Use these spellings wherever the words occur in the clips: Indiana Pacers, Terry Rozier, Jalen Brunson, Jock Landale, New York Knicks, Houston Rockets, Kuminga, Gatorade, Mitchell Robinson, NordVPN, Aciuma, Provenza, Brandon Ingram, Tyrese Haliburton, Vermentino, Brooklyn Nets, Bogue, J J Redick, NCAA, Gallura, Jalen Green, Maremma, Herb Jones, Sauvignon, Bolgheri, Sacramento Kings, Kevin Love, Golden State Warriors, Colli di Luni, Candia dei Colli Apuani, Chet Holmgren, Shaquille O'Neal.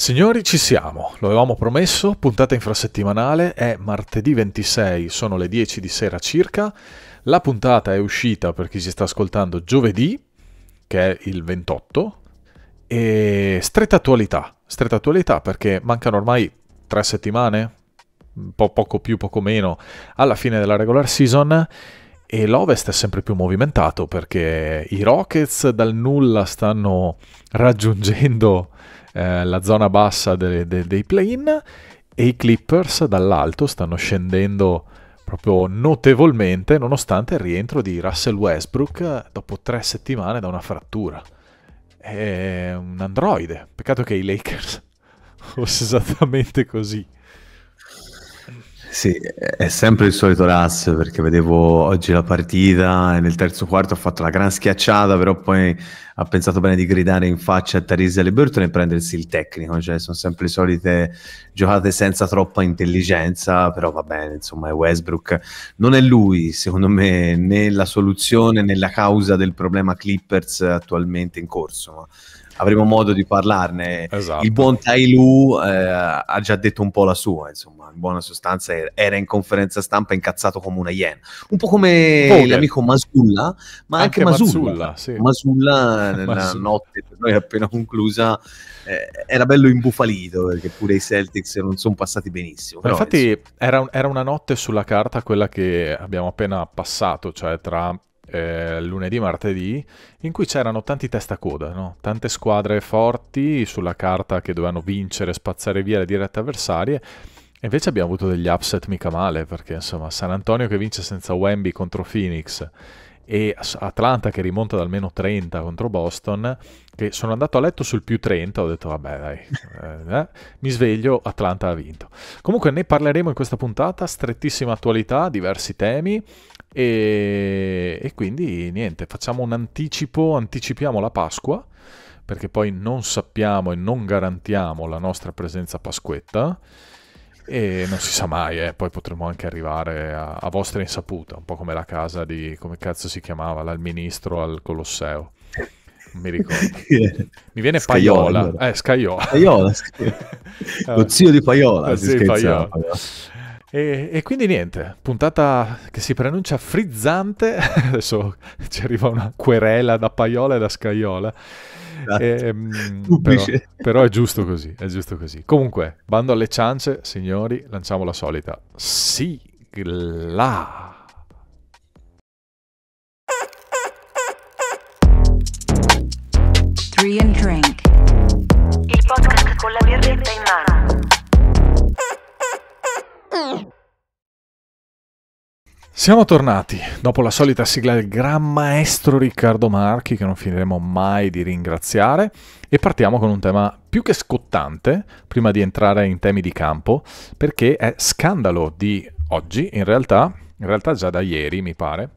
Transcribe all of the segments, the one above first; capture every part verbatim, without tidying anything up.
Signori, ci siamo, lo avevamo promesso, puntata infrasettimanale, è martedì ventisei, sono le dieci di sera circa, la puntata è uscita per chi si sta ascoltando giovedì, che è il ventotto, e stretta attualità, stretta attualità perché mancano ormai tre settimane, po poco più, poco meno, alla fine della regular season. E l'Ovest è sempre più movimentato perché i Rockets dal nulla stanno raggiungendo eh, la zona bassa de de dei play-in e i Clippers dall'alto stanno scendendo proprio notevolmente nonostante il rientro di Russell Westbrook dopo tre settimane da una frattura. È un androide, peccato che i Lakers fosse esattamente così. Sì, è sempre il solito Russ, perché vedevo oggi la partita e nel terzo quarto ha fatto la gran schiacciata, però poi ha pensato bene di gridare in faccia a Tyrese Haliburton e prendersi il tecnico, cioè sono sempre le solite giocate senza troppa intelligenza, però va bene, insomma è Westbrook, non è lui secondo me né la soluzione né la causa del problema Clippers attualmente in corso, ma avremo modo di parlarne. Esatto. Il buon Tai Lue eh, ha già detto un po' la sua, insomma, in buona sostanza era in conferenza stampa incazzato come una iena, un po' come Vogel, l'amico Mazzulla, ma anche, anche Mazzulla, Mazzulla, sì. Mazzulla nella Mazzulla. notte per noi appena conclusa eh, era bello imbufalito perché pure i Celtics non sono passati benissimo. Però, infatti era, un, era una notte sulla carta quella che abbiamo appena passato, cioè tra... Eh, lunedì e martedì, in cui c'erano tanti testacoda, no? Tante squadre forti sulla carta che dovevano vincere, spazzare via le dirette avversarie, e invece abbiamo avuto degli upset mica male, perché insomma San Antonio che vince senza Wemby contro Phoenix e Atlanta che rimonta da almeno trenta contro Boston, che sono andato a letto sul più trenta, ho detto vabbè dai, eh, eh. mi sveglio, Atlanta ha vinto. Comunque ne parleremo in questa puntata, strettissima attualità, diversi temi. E, e quindi niente, facciamo un anticipo, anticipiamo la Pasqua perché poi non sappiamo e non garantiamo la nostra presenza pasquetta e non si sa mai, eh, poi potremmo anche arrivare a, a vostra insaputa, un po' come la casa di, come cazzo si chiamava, là, il ministro al Colosseo, non mi ricordo, mi viene Scaiola, Paiola, allora. eh, Scaiola. Scaiola, Scaiola. Lo zio di Paiola, eh, si sì, Paiola. E, e quindi niente, puntata che si pronuncia frizzante, adesso ci arriva una querela da Paiola e da Scaiola, e, però, però è giusto così, è giusto così. Comunque, bando alle ciance, signori, lanciamo la solita sigla. Three and Drink, il podcast con la birretta in mano. Siamo tornati dopo la solita sigla del gran maestro Riccardo Marchi, che non finiremo mai di ringraziare, e partiamo con un tema più che scottante prima di entrare in temi di campo, perché è scandalo di oggi, in realtà, in realtà già da ieri mi pare,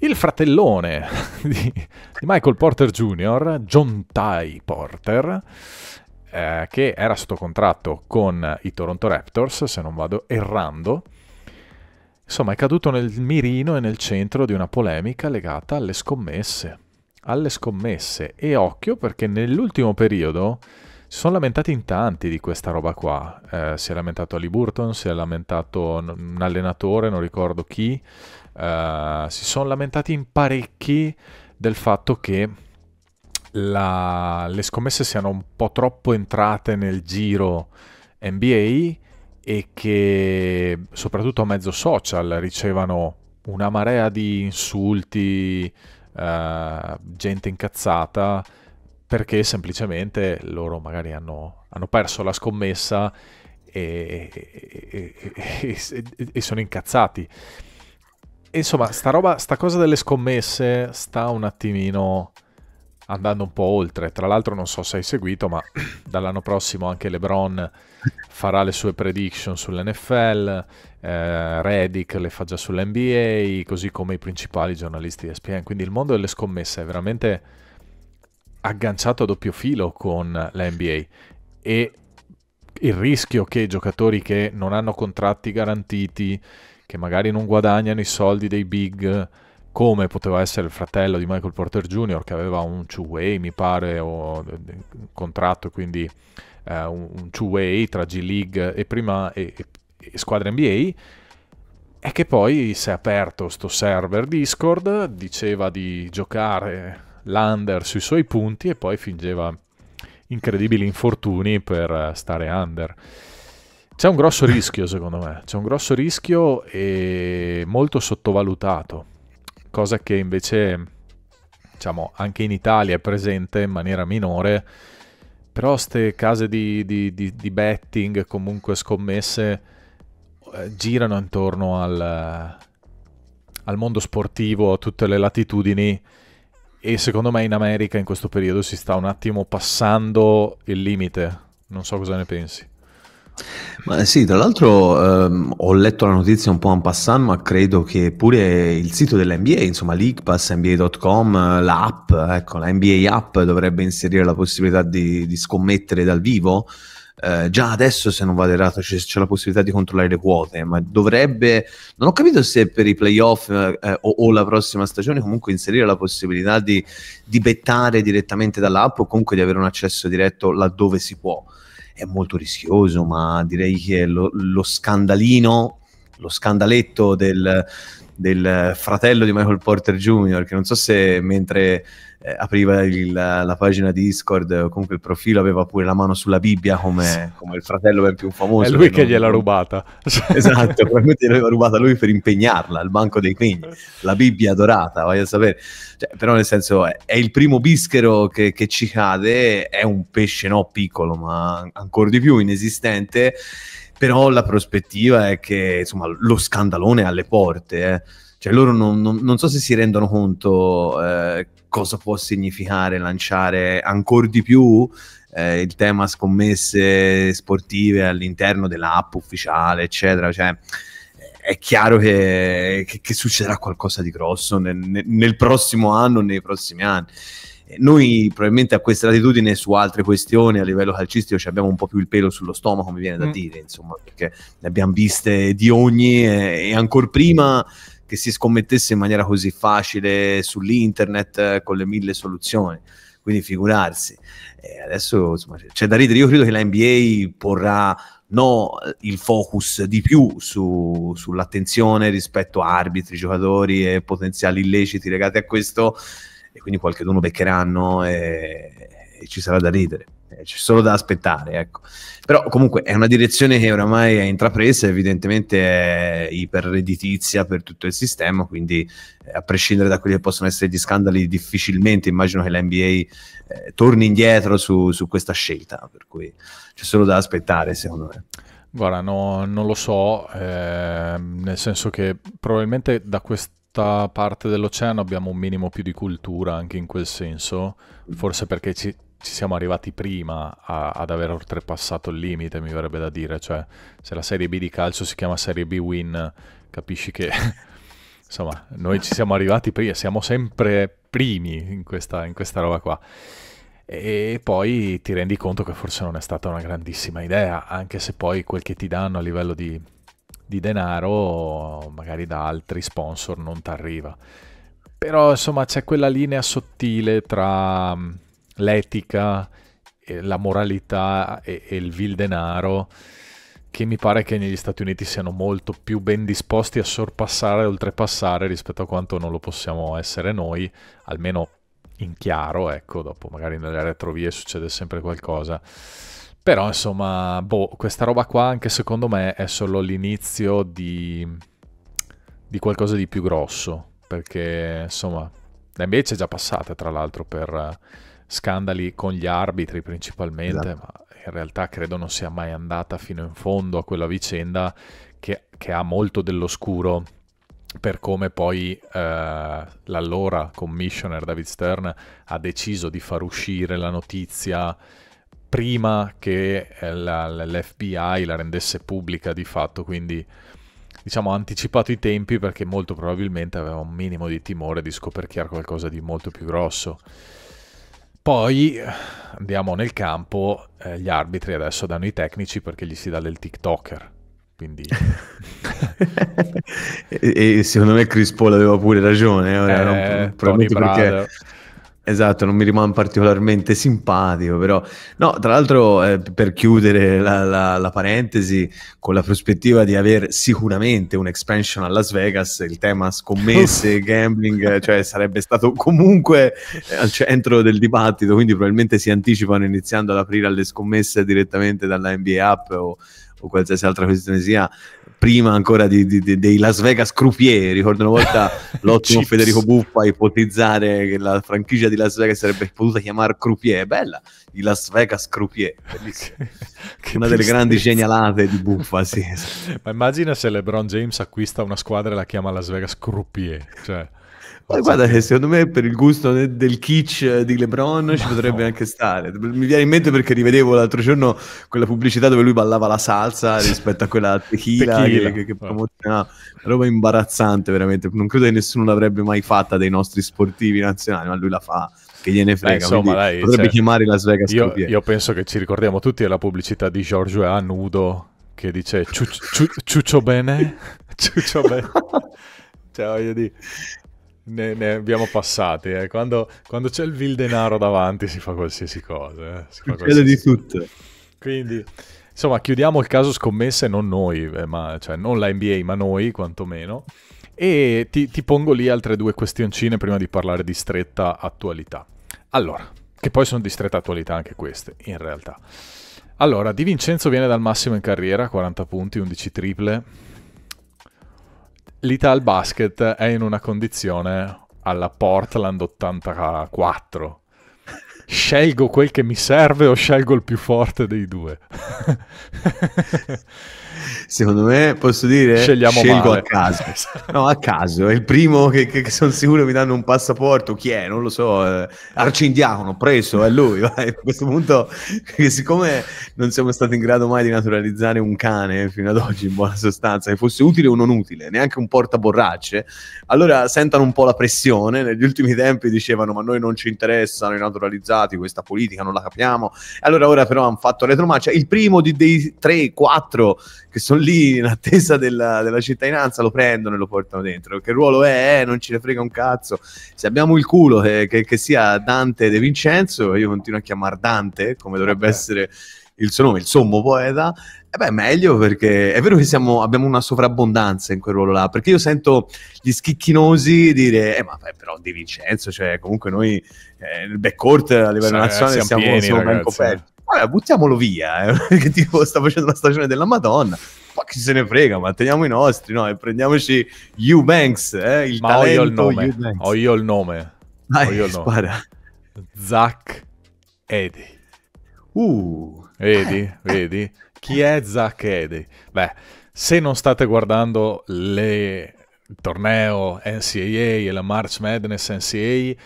il fratellone di, di Michael Porter Junior, Donte Porter, eh, che era sotto contratto con i Toronto Raptors, se non vado errando. Insomma, è caduto nel mirino e nel centro di una polemica legata alle scommesse. Alle scommesse. E occhio, perché nell'ultimo periodo si sono lamentati in tanti di questa roba qua. Eh, si è lamentato Haliburton, si è lamentato un allenatore, non ricordo chi. Eh, si sono lamentati in parecchi del fatto che la... le scommesse siano un po' troppo entrate nel giro N B A... e che soprattutto a mezzo social ricevano una marea di insulti, eh, gente incazzata, perché semplicemente loro magari hanno, hanno perso la scommessa e, e, e, e, e sono incazzati. E insomma, sta roba, sta cosa delle scommesse sta un attimino andando un po' oltre. Tra l'altro non so se hai seguito, ma dall'anno prossimo anche LeBron farà le sue prediction sull'N F L, eh, Redick le fa già sull'N B A, così come i principali giornalisti di E S P N. Quindi il mondo delle scommesse è veramente agganciato a doppio filo con la N B A, e il rischio che giocatori che non hanno contratti garantiti, che magari non guadagnano i soldi dei big, come poteva essere il fratello di Michael Porter Junior, che aveva un two-way, mi pare, o contratto, quindi eh, un two-way tra G League e, prima, e, e squadra N B A, e che poi si è aperto sto server Discord, diceva di giocare l'under sui suoi punti e poi fingeva incredibili infortuni per stare under. C'è un grosso rischio, secondo me, c'è un grosso rischio e molto sottovalutato, cosa che invece, diciamo, anche in Italia è presente in maniera minore, però queste case di, di, di, di betting, comunque scommesse, eh, girano intorno al, al mondo sportivo a tutte le latitudini, e secondo me in America in questo periodo si sta un attimo passando il limite, non so cosa ne pensi. Ma sì, tra l'altro ehm, ho letto la notizia un po' en passant, ma credo che pure il sito dell'N B A, insomma League Pass, N B A punto com, l'app, ecco, la N B A app dovrebbe inserire la possibilità di, di scommettere dal vivo. Eh, già adesso, se non vado errato, c'è la possibilità di controllare le quote, ma dovrebbe, non ho capito se per i playoff eh, o, o la prossima stagione, comunque inserire la possibilità di, di bettare direttamente dall'app o comunque di avere un accesso diretto laddove si può. È molto rischioso, ma direi che lo, lo scandalino, lo scandaletto del, del fratello di Michael Porter Junior, che non so se mentre eh, apriva il, la, la pagina Discord o comunque il profilo aveva pure la mano sulla Bibbia, come, come il fratello per più famoso. È lui che non... gliel'ha rubata. Esatto, probabilmente gliel'aveva rubata lui per impegnarla al banco dei quegni, la Bibbia dorata, vai a sapere. Cioè, però nel senso è, è il primo bischero che, che ci cade, è un pesce no piccolo, ma ancora di più inesistente. Però la prospettiva è che, insomma, lo scandalone è alle porte, eh. Cioè loro non, non, non so se si rendono conto eh, cosa può significare lanciare ancora di più eh, il tema scommesse sportive all'interno dell'app ufficiale, eccetera. Cioè è chiaro che, che, che succederà qualcosa di grosso nel, nel prossimo anno, nei prossimi anni. Noi probabilmente a questa latitudine, su altre questioni a livello calcistico, ci abbiamo un po' più il pelo sullo stomaco, mi viene da mm. dire, insomma, perché ne abbiamo viste di ogni, e, e ancora prima che si scommettesse in maniera così facile sull'internet eh, con le mille soluzioni, quindi figurarsi. E adesso, insomma, c'è da ridere. Io credo che la N B A porrà no il focus di più su, sull'attenzione rispetto a arbitri, giocatori e potenziali illeciti legati a questo, e quindi qualcuno beccheranno e, e ci sarà da ridere, c'è solo da aspettare, ecco. Però comunque è una direzione che oramai è intrapresa, evidentemente è iperredditizia per tutto il sistema, quindi a prescindere da quelli che possono essere gli scandali, difficilmente immagino che la N B A eh, torni indietro su, su questa scelta, per cui c'è solo da aspettare, secondo me. Guarda, no, non lo so, eh, nel senso che probabilmente da questo parte dell'oceano abbiamo un minimo più di cultura anche in quel senso, forse perché ci, ci siamo arrivati prima a, ad aver oltrepassato il limite, mi verrebbe da dire. Cioè, se la Serie B di calcio si chiama Serie B Win, capisci che insomma noi ci siamo arrivati prima, siamo sempre primi in questa, in questa roba qua, e poi ti rendi conto che forse non è stata una grandissima idea, anche se poi quel che ti danno a livello di di denaro magari da altri sponsor non ti arriva. Però insomma c'è quella linea sottile tra l'etica, la moralità e, e il vil denaro, che mi pare che negli Stati Uniti siano molto più ben disposti a sorpassare e oltrepassare rispetto a quanto non lo possiamo essere noi, almeno in chiaro, ecco. Dopo magari nelle retrovie succede sempre qualcosa. Però insomma, boh, questa roba qua anche secondo me è solo l'inizio di, di qualcosa di più grosso, perché insomma l'N B A è già passata, tra l'altro, per scandali con gli arbitri principalmente, esatto. Ma in realtà credo non sia mai andata fino in fondo a quella vicenda, che, che ha molto dell'oscuro per come poi eh, l'allora commissioner David Stern ha deciso di far uscire la notizia prima che l'F B I la rendesse pubblica di fatto, quindi diciamo ha anticipato i tempi perché molto probabilmente aveva un minimo di timore di scoperchiare qualcosa di molto più grosso. Poi andiamo nel campo, eh, gli arbitri adesso danno i tecnici perché gli si dà del TikToker, quindi e, e secondo me Chris Paul aveva pure ragione, ora eh, non, probabilmente perché esatto, non mi rimane particolarmente simpatico, però no, tra l'altro eh, per chiudere la, la, la parentesi, con la prospettiva di avere sicuramente un expansion a Las Vegas, il tema scommesse, gambling, cioè sarebbe stato comunque al centro del dibattito, quindi probabilmente si anticipano iniziando ad aprire alle scommesse direttamente dalla N B A app o, o qualsiasi altra questione sia, prima ancora di, di, di, dei Las Vegas croupier. Ricordo una volta l'ottimo Federico Buffa ipotizzare che la franchigia di Las Vegas sarebbe potuta chiamare croupier, bella, i Las Vegas croupier, bellissimo. Che una delle grandi genialate di Buffa, sì. Ma immagina se LeBron James acquista una squadra e la chiama Las Vegas croupier, cioè... Ma guarda che secondo me per il gusto de del kitsch di LeBron ci Ma potrebbe no. anche stare. Mi viene in mente perché rivedevo l'altro giorno quella pubblicità dove lui ballava la salsa rispetto a quella tequila, tequila. che, che promoziona, roba imbarazzante veramente. Non credo che nessuno l'avrebbe mai fatta dei nostri sportivi nazionali, ma lui la fa, che gliene frega. Beh, insomma, dai, potrebbe cioè, chiamare Las Vegas io, io penso che ci ricordiamo tutti della pubblicità di Giorgio A nudo che dice ciu ciu ciuccio bene ciuccio bene cioè voglio dire, Ne, ne abbiamo passati, eh. Quando, quando c'è il vil denaro davanti si fa qualsiasi cosa, eh. Si fa qualsiasi di tutto. Quindi insomma chiudiamo il caso scommesse, non noi, eh, ma, cioè non la N B A ma noi quantomeno, e ti, ti pongo lì altre due questioncine prima di parlare di stretta attualità, allora, che poi sono di stretta attualità anche queste in realtà. Allora, DiVincenzo viene dal massimo in carriera, quaranta punti, undici triple. L'Ital Basket è in una condizione alla Portland ottantaquattro. Scelgo quel che mi serve o scelgo il più forte dei due? Secondo me, posso dire, scegliamo scelgo male. a caso. No, a caso. È il primo che, che, che sono sicuro mi danno un passaporto. Chi è? Non lo so. Eh, Arcindiacono, preso, è lui. Vai. A questo punto, che siccome non siamo stati in grado mai di naturalizzare un cane fino ad oggi, in buona sostanza, che fosse utile o non utile, neanche un portaborracce, allora sentano un po' la pressione. Negli ultimi tempi dicevano, ma noi non ci interessano i naturalizzati, questa politica non la capiamo. Allora ora però hanno fatto retromarcia. Il primo di, dei tre quattro... che sono lì in attesa della, della cittadinanza, lo prendono e lo portano dentro. Che ruolo è? Eh, non ce ne frega un cazzo. Se abbiamo il culo che, che, che sia Donte DiVincenzo, io continuo a chiamare Dante, come dovrebbe okay. essere il suo nome, il sommo poeta, e beh, meglio, perché è vero che siamo, abbiamo una sovrabbondanza in quel ruolo là, perché io sento gli schicchinosi dire, eh, ma beh, però DiVincenzo, cioè comunque noi eh, nel backcourt a livello sì, nazionale siamo, siamo pieni, solo ben coperti. Vabbè, buttiamolo via, eh, che tipo sta facendo la stagione della Madonna, ma chi se ne frega, ma teniamo i nostri, no? E prendiamoci Eubanks, eh, il ma ho io il nome, ho io il nome, Dai, ho io il nome. Spara. Zach Edey. Uh, vedi, vedi, chi è Zach Edey? Beh, se non state guardando le... il torneo N C A A e la March Madness N C A A,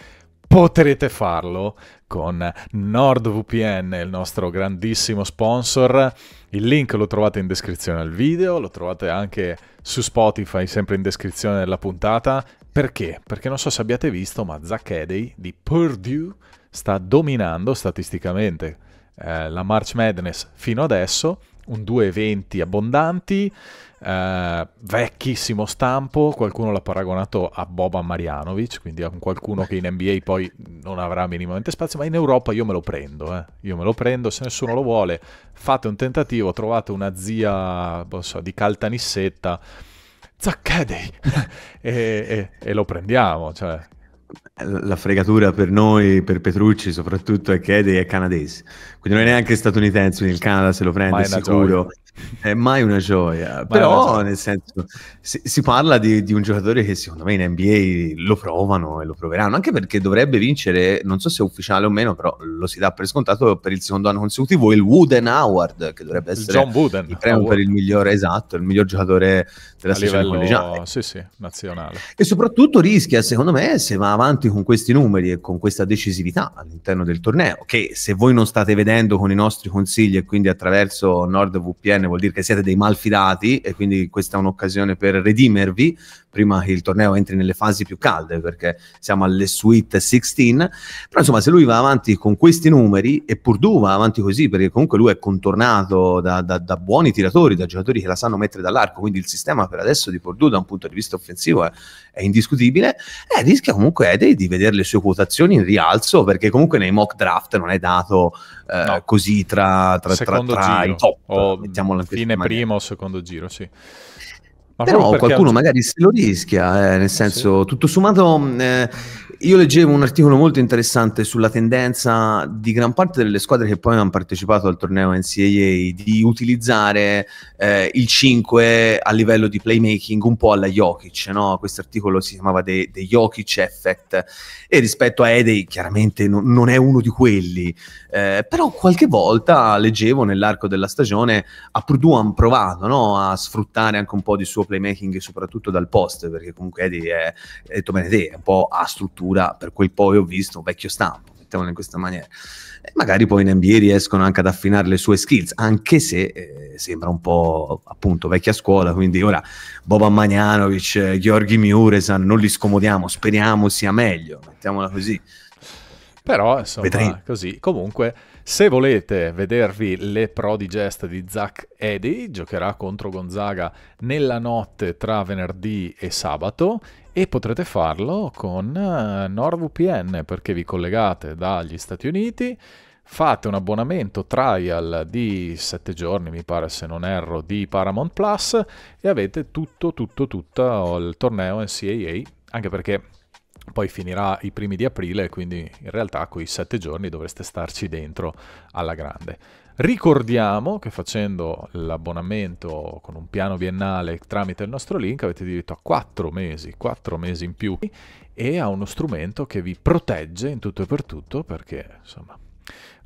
potrete farlo con NordVPN, il nostro grandissimo sponsor. Il link lo trovate in descrizione al video, lo trovate anche su Spotify, sempre in descrizione della puntata. Perché? Perché non so se abbiate visto, ma Zach Edey di Purdue sta dominando statisticamente eh, la March Madness fino adesso, un due venti abbondanti, eh, vecchissimo stampo, qualcuno l'ha paragonato a Boban Marjanovic, quindi a qualcuno che in N B A poi non avrà minimamente spazio, ma in Europa io me lo prendo, eh. Io me lo prendo, se nessuno lo vuole fate un tentativo, trovate una zia non so, di Caltanissetta, Zach Edey, e, e, e lo prendiamo, cioè. La fregatura per noi, per Petrucci soprattutto, è che Edey è canadese, quindi non è neanche statunitense, quindi il Canada se lo prende sicuro, è mai una gioia, però nel senso si, si parla di, di un giocatore che secondo me in N B A lo provano e lo proveranno, anche perché dovrebbe vincere, non so se è ufficiale o meno, però lo si dà per scontato, per il secondo anno consecutivo il Wooden Award, che dovrebbe essere John Wooden, il premio per il migliore, esatto, il miglior giocatore della stagione collegiale, sì, sì, nazionale, e soprattutto rischia secondo me, se va avanti con questi numeri e con questa decisività all'interno del torneo, che se voi non state vedendo con i nostri consigli e quindi attraverso NordVPN vuol dire che siete dei malfidati, e quindi questa è un'occasione per redimervi, prima che il torneo entri nelle fasi più calde, perché siamo alle Sweet sixteen, però insomma se lui va avanti con questi numeri e Purdue va avanti così, perché comunque lui è contornato da, da, da buoni tiratori, da giocatori che la sanno mettere dall'arco, quindi il sistema per adesso di Purdue da un punto di vista offensivo è, è indiscutibile, e rischia comunque Edey di vedere le sue quotazioni in rialzo, perché comunque nei mock draft non è dato eh, no. così tra, tra, tra, tra i top, o fine primo o secondo giro, sì. Ma però qualcuno magari se lo rischia, eh, nel senso, sì. tutto sommato eh, io leggevo un articolo molto interessante sulla tendenza di gran parte delle squadre che poi hanno partecipato al torneo N C A A di utilizzare eh, il cinque a livello di playmaking un po' alla Jokic, no? Questo articolo si chiamava The Jokic Effect, e rispetto a Edey chiaramente no, non è uno di quelli, eh, però qualche volta leggevo nell'arco della stagione a Purdue hanno provato, no? a sfruttare anche un po' di suo playmaking, soprattutto dal post, perché comunque Edey è, è, detto bene te, è un po' a struttura, per quel poi ho visto, vecchio stampo, mettiamolo in questa maniera, e magari poi in N B A riescono anche ad affinare le sue skills, anche se eh, sembra un po' appunto vecchia scuola, quindi ora Boban Marjanovic, eh, Gheorghi Muresan non li scomodiamo, speriamo sia meglio, mettiamola così. Però insomma, Vedremo. così, comunque se volete vedervi le pro di gesta di Zach Edey, giocherà contro Gonzaga nella notte tra venerdì e sabato, e potrete farlo con NordVPN, perché vi collegate dagli Stati Uniti, fate un abbonamento trial di sette giorni, mi pare se non erro, di Paramount Plus, e avete tutto, tutto, tutto il torneo N C A A, anche perché poi finirà i primi di aprile, quindi in realtà quei sette giorni dovreste starci dentro alla grande. Ricordiamo che facendo l'abbonamento con un piano biennale tramite il nostro link avete diritto a quattro mesi, quattro mesi in più, e a uno strumento che vi protegge in tutto e per tutto, perché insomma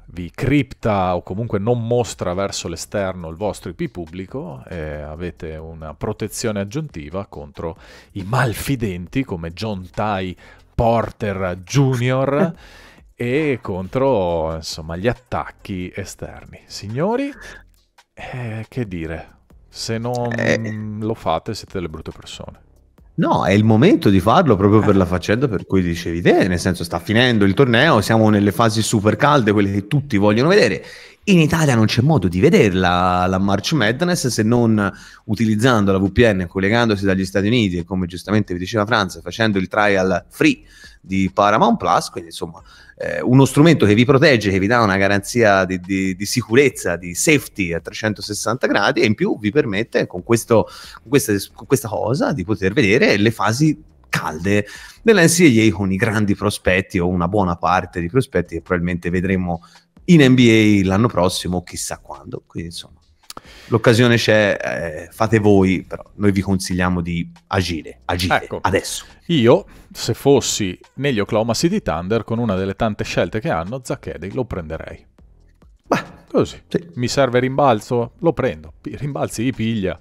vi cripta o comunque non mostra verso l'esterno il vostro I P pubblico, e avete una protezione aggiuntiva contro i malfidenti come John Tye Porter Junior e contro insomma gli attacchi esterni. Signori, eh, che dire, se non eh. lo fate siete delle brutte persone. No, è il momento di farlo, proprio per la faccenda per cui dicevi te, nel senso sta finendo il torneo, siamo nelle fasi super calde, quelle che tutti vogliono vedere. In Italia non c'è modo di vederla la March Madness se non utilizzando la V P N, collegandosi dagli Stati Uniti e, come giustamente vi diceva Franz, facendo il trial free di Paramount Plus, quindi insomma eh, uno strumento che vi protegge, che vi dà una garanzia di, di, di sicurezza, di safety a trecentosessanta gradi, e in più vi permette con, questo, con, questa, con questa cosa di poter vedere le fasi calde dell'N C A A con i grandi prospetti, o una buona parte di prospetti che probabilmente vedremo in N B A l'anno prossimo, chissà quando. Quindi insomma l'occasione c'è, eh, fate voi, però noi vi consigliamo di agire, agire ecco, adesso. Io, se fossi negli Oklahoma City Thunder, con una delle tante scelte che hanno, Zach Edey lo prenderei. Beh, così sì. Mi serve rimbalzo, lo prendo, rimbalzi li piglia.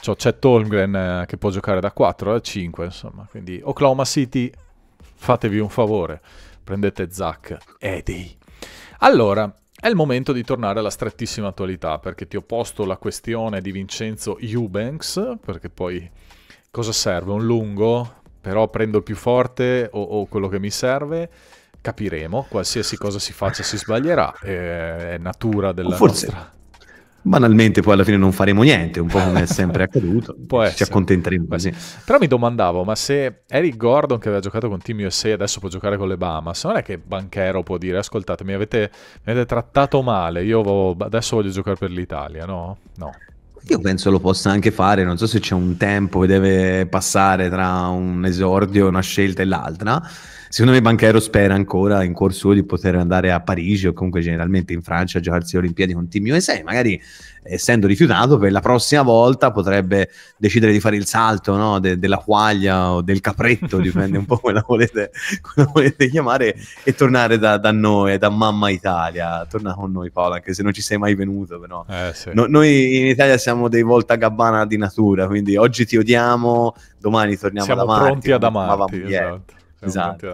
C'ho Chet Holmgren eh, che può giocare da quattro a cinque, insomma, quindi Oklahoma City, fatevi un favore, prendete Zach Edey. Allora, è il momento di tornare alla strettissima attualità, perché ti ho posto la questione di Vincenzo Eubanks, perché poi cosa serve? Un lungo? Però prendo il più forte o, o quello che mi serve? Capiremo, qualsiasi cosa si faccia si sbaglierà, è natura della Forse. nostra... Banalmente poi alla fine non faremo niente, un po' come è sempre accaduto, ci accontenteremo così. Però mi domandavo, ma se Eric Gordon, che aveva giocato con Team U S A, adesso può giocare con le Bahamas, non è che Banchero può dire ascoltate, mi avete, mi avete trattato male, io adesso voglio giocare per l'Italia, no? No. Io penso lo possa anche fare, non so se c'è un tempo che deve passare tra un esordio, una scelta e l'altra. Secondo me Banchero spera ancora in corso di poter andare a Parigi o comunque generalmente in Francia a giocarsi le Olimpiadi con Team U S A, magari essendo rifiutato per la prossima volta potrebbe decidere di fare il salto, no? De della quaglia o del capretto, dipende un po' come la volete, come la volete chiamare, e tornare da, da noi, da mamma Italia. Torna con noi Paola, anche se non ci sei mai venuto, però. Eh, sì. no, noi in Italia siamo dei voltagabbana di natura, quindi oggi ti odiamo, domani torniamo ad amarti. Siamo pronti ad amarti, esatto. Esatto.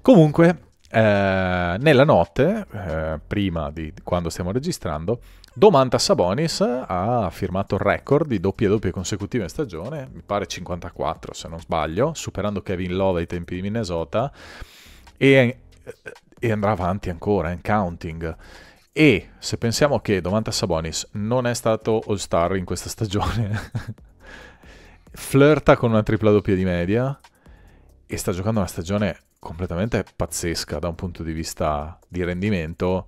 Comunque eh, nella notte, eh, prima di quando stiamo registrando, Domantas Sabonis ha firmato il record di doppie doppie consecutive in stagione, mi pare cinquantaquattro se non sbaglio, superando Kevin Love ai tempi di Minnesota, e, e andrà avanti ancora in counting. E se pensiamo che Domantas Sabonis non è stato All-Star in questa stagione, flirta con una tripla doppia di media e sta giocando una stagione completamente pazzesca da un punto di vista di rendimento.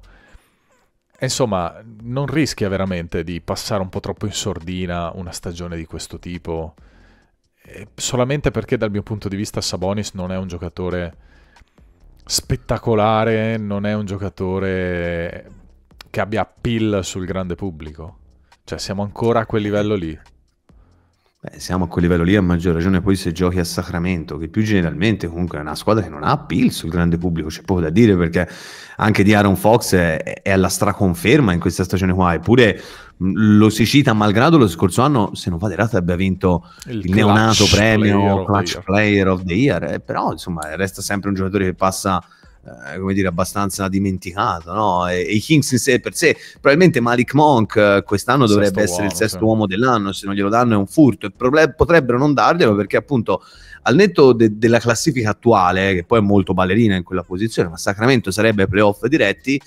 Insomma, non rischia veramente di passare un po' troppo in sordina una stagione di questo tipo, solamente perché dal mio punto di vista Sabonis non è un giocatore spettacolare, non è un giocatore che abbia appeal sul grande pubblico. Cioè siamo ancora a quel livello lì. Beh, siamo a quel livello lì a maggior ragione poi se giochi a Sacramento, che più generalmente comunque è una squadra che non ha appeal sul grande pubblico, c'è poco da dire, perché anche di Aaron Fox è, è alla straconferma in questa stagione qua, eppure lo si cita malgrado lo scorso anno, se non vado errato, abbia vinto il, il neonato premio Clutch Player of the Year, eh, però insomma resta sempre un giocatore che passa eh, come dire abbastanza dimenticato, no? E, e i Kings in sé per sé, probabilmente Malik Monk quest'anno dovrebbe essere uomo, il sesto sì. uomo dell'anno, se non glielo danno è un furto, e potrebbero non darglielo perché appunto al netto de della classifica attuale, che poi è molto ballerina in quella posizione, ma Sacramento sarebbe playoff diretti,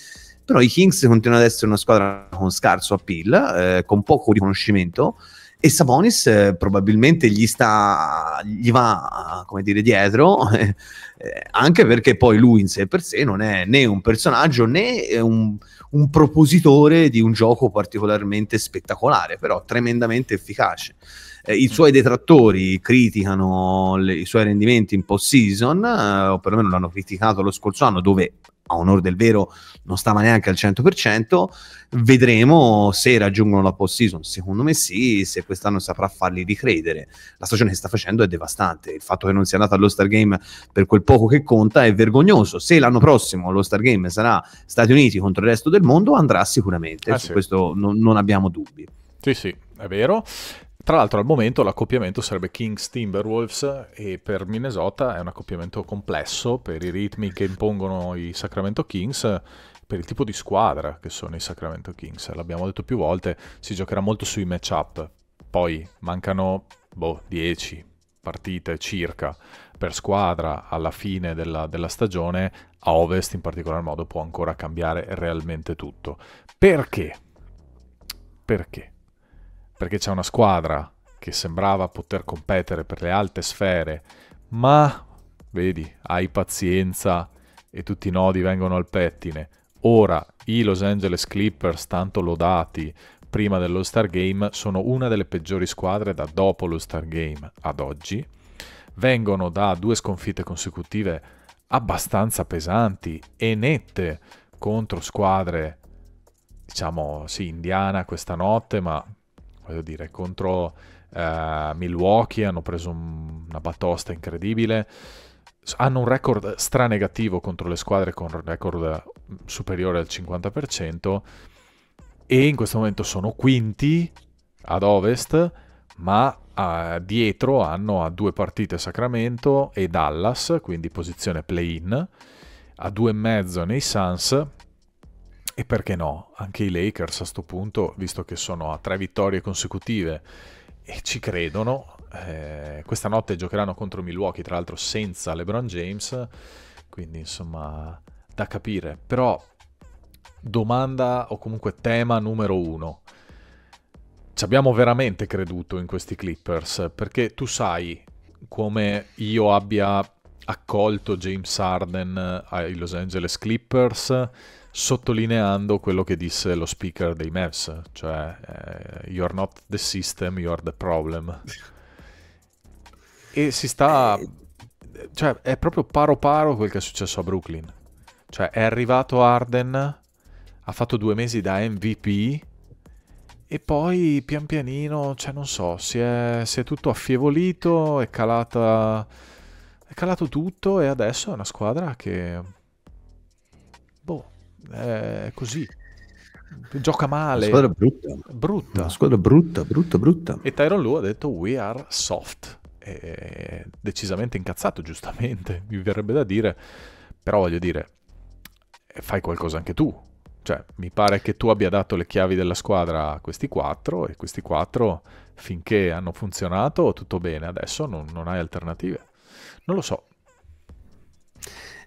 però i Kings continuano ad essere una squadra con scarso appeal, eh, con poco riconoscimento, e Sabonis eh, probabilmente gli sta, gli va, come dire, dietro, eh, eh, anche perché poi lui in sé per sé non è né un personaggio né un, un propositore di un gioco particolarmente spettacolare, però tremendamente efficace. Eh, I suoi detrattori criticano le, i suoi rendimenti in post-season, eh, o perlomeno l'hanno criticato lo scorso anno, dove a onor del vero non stava neanche al cento per cento, vedremo se raggiungono la post-season, secondo me sì, se quest'anno saprà farli ricredere. La stagione che sta facendo è devastante, il fatto che non sia andata all'All-Star Game per quel poco che conta è vergognoso. Se l'anno prossimo l'All-Star Game sarà Stati Uniti contro il resto del mondo andrà sicuramente, ah, su sì. questo non, non abbiamo dubbi. Sì sì, è vero. Tra l'altro al momento l'accoppiamento sarebbe Kings Timberwolves e per Minnesota è un accoppiamento complesso per i ritmi che impongono i Sacramento Kings, per il tipo di squadra che sono i Sacramento Kings. L'abbiamo detto più volte, si giocherà molto sui match-up. Poi mancano boh, dieci partite circa per squadra alla fine della, della stagione. A Ovest in particolar modo può ancora cambiare realmente tutto. Perché? Perché? Perché c'è una squadra che sembrava poter competere per le alte sfere, ma, vedi, hai pazienza e tutti i nodi vengono al pettine. Ora, i Los Angeles Clippers, tanto lodati prima dell'All-Star Game, sono una delle peggiori squadre da dopo l'All-Star Game ad oggi. Vengono da due sconfitte consecutive abbastanza pesanti e nette contro squadre, diciamo, sì, Indiana questa notte, ma... voglio dire, contro eh, Milwaukee hanno preso un, una batosta incredibile, hanno un record stranegativo contro le squadre con un record superiore al cinquanta per cento e in questo momento sono quinti ad Ovest, ma eh, dietro hanno a due partite Sacramento e Dallas, quindi posizione play-in, a due e mezzo nei Suns. E perché no? Anche i Lakers a sto punto, visto che sono a tre vittorie consecutive e ci credono, eh, questa notte giocheranno contro Milwaukee, tra l'altro senza LeBron James, quindi insomma da capire. Però domanda o comunque tema numero uno, ci abbiamo veramente creduto in questi Clippers? Perché tu sai come io abbia accolto James Harden ai Los Angeles Clippers, sottolineando quello che disse lo speaker dei Mavs, cioè eh, you're not the system, you're the problem. E si sta, cioè è proprio paro paro quel che è successo a Brooklyn. Cioè è arrivato Harden, ha fatto due mesi da M V P e poi pian pianino, cioè non so, si è, si è tutto affievolito, è calata, è calato tutto e adesso è una squadra che boh, è così, gioca male, una squadra brutta, brutta. Una squadra brutta, brutta, brutta. E Tyronn Lue ha detto we are soft, è decisamente incazzato, giustamente mi verrebbe da dire, però voglio dire, fai qualcosa anche tu. Cioè, mi pare che tu abbia dato le chiavi della squadra a questi quattro, e questi quattro finché hanno funzionato tutto bene, adesso non, non hai alternative. Non lo so.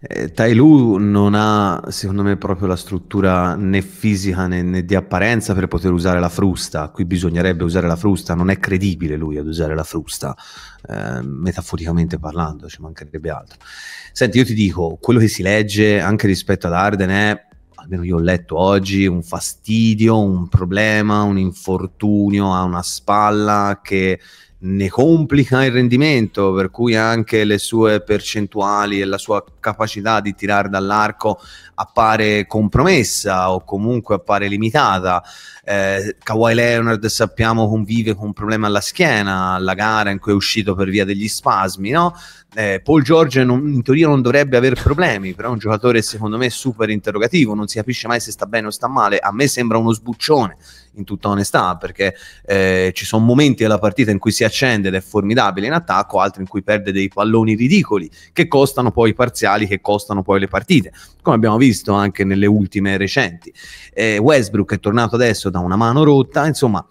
Eh, Tai Lue non ha, secondo me, proprio la struttura né fisica né, né di apparenza per poter usare la frusta. Qui bisognerebbe usare la frusta, non è credibile lui ad usare la frusta, eh, metaforicamente parlando, ci mancherebbe altro. Senti, io ti dico, quello che si legge anche rispetto ad Harden è, almeno io ho letto oggi, un fastidio, un problema, un infortunio a una spalla che ne complica il rendimento, per cui anche le sue percentuali e la sua capacità di tirare dall'arco appare compromessa o comunque appare limitata. eh, Kawhi Leonard, sappiamo, convive con un problema alla schiena, alla gara in cui è uscito per via degli spasmi, no? Eh, Paul George non, in teoria non dovrebbe avere problemi, però è un giocatore secondo me super interrogativo, non si capisce mai se sta bene o sta male. A me sembra uno sbuccione, in tutta onestà, perché eh, ci sono momenti della partita in cui si accende ed è formidabile in attacco, altri in cui perde dei palloni ridicoli che costano poi i parziali, che costano poi le partite, come abbiamo visto anche nelle ultime recenti. eh, Westbrook è tornato adesso da una mano rotta, insomma.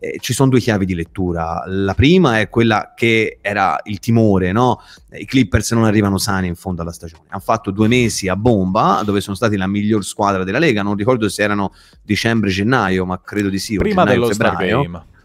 Eh, ci sono due chiavi di lettura. La prima è quella che era il timore, no? I Clippers non arrivano sani in fondo alla stagione, hanno fatto due mesi a bomba dove sono stati la miglior squadra della Lega, non ricordo se erano dicembre-gennaio, ma credo di sì, prima dello Star Game.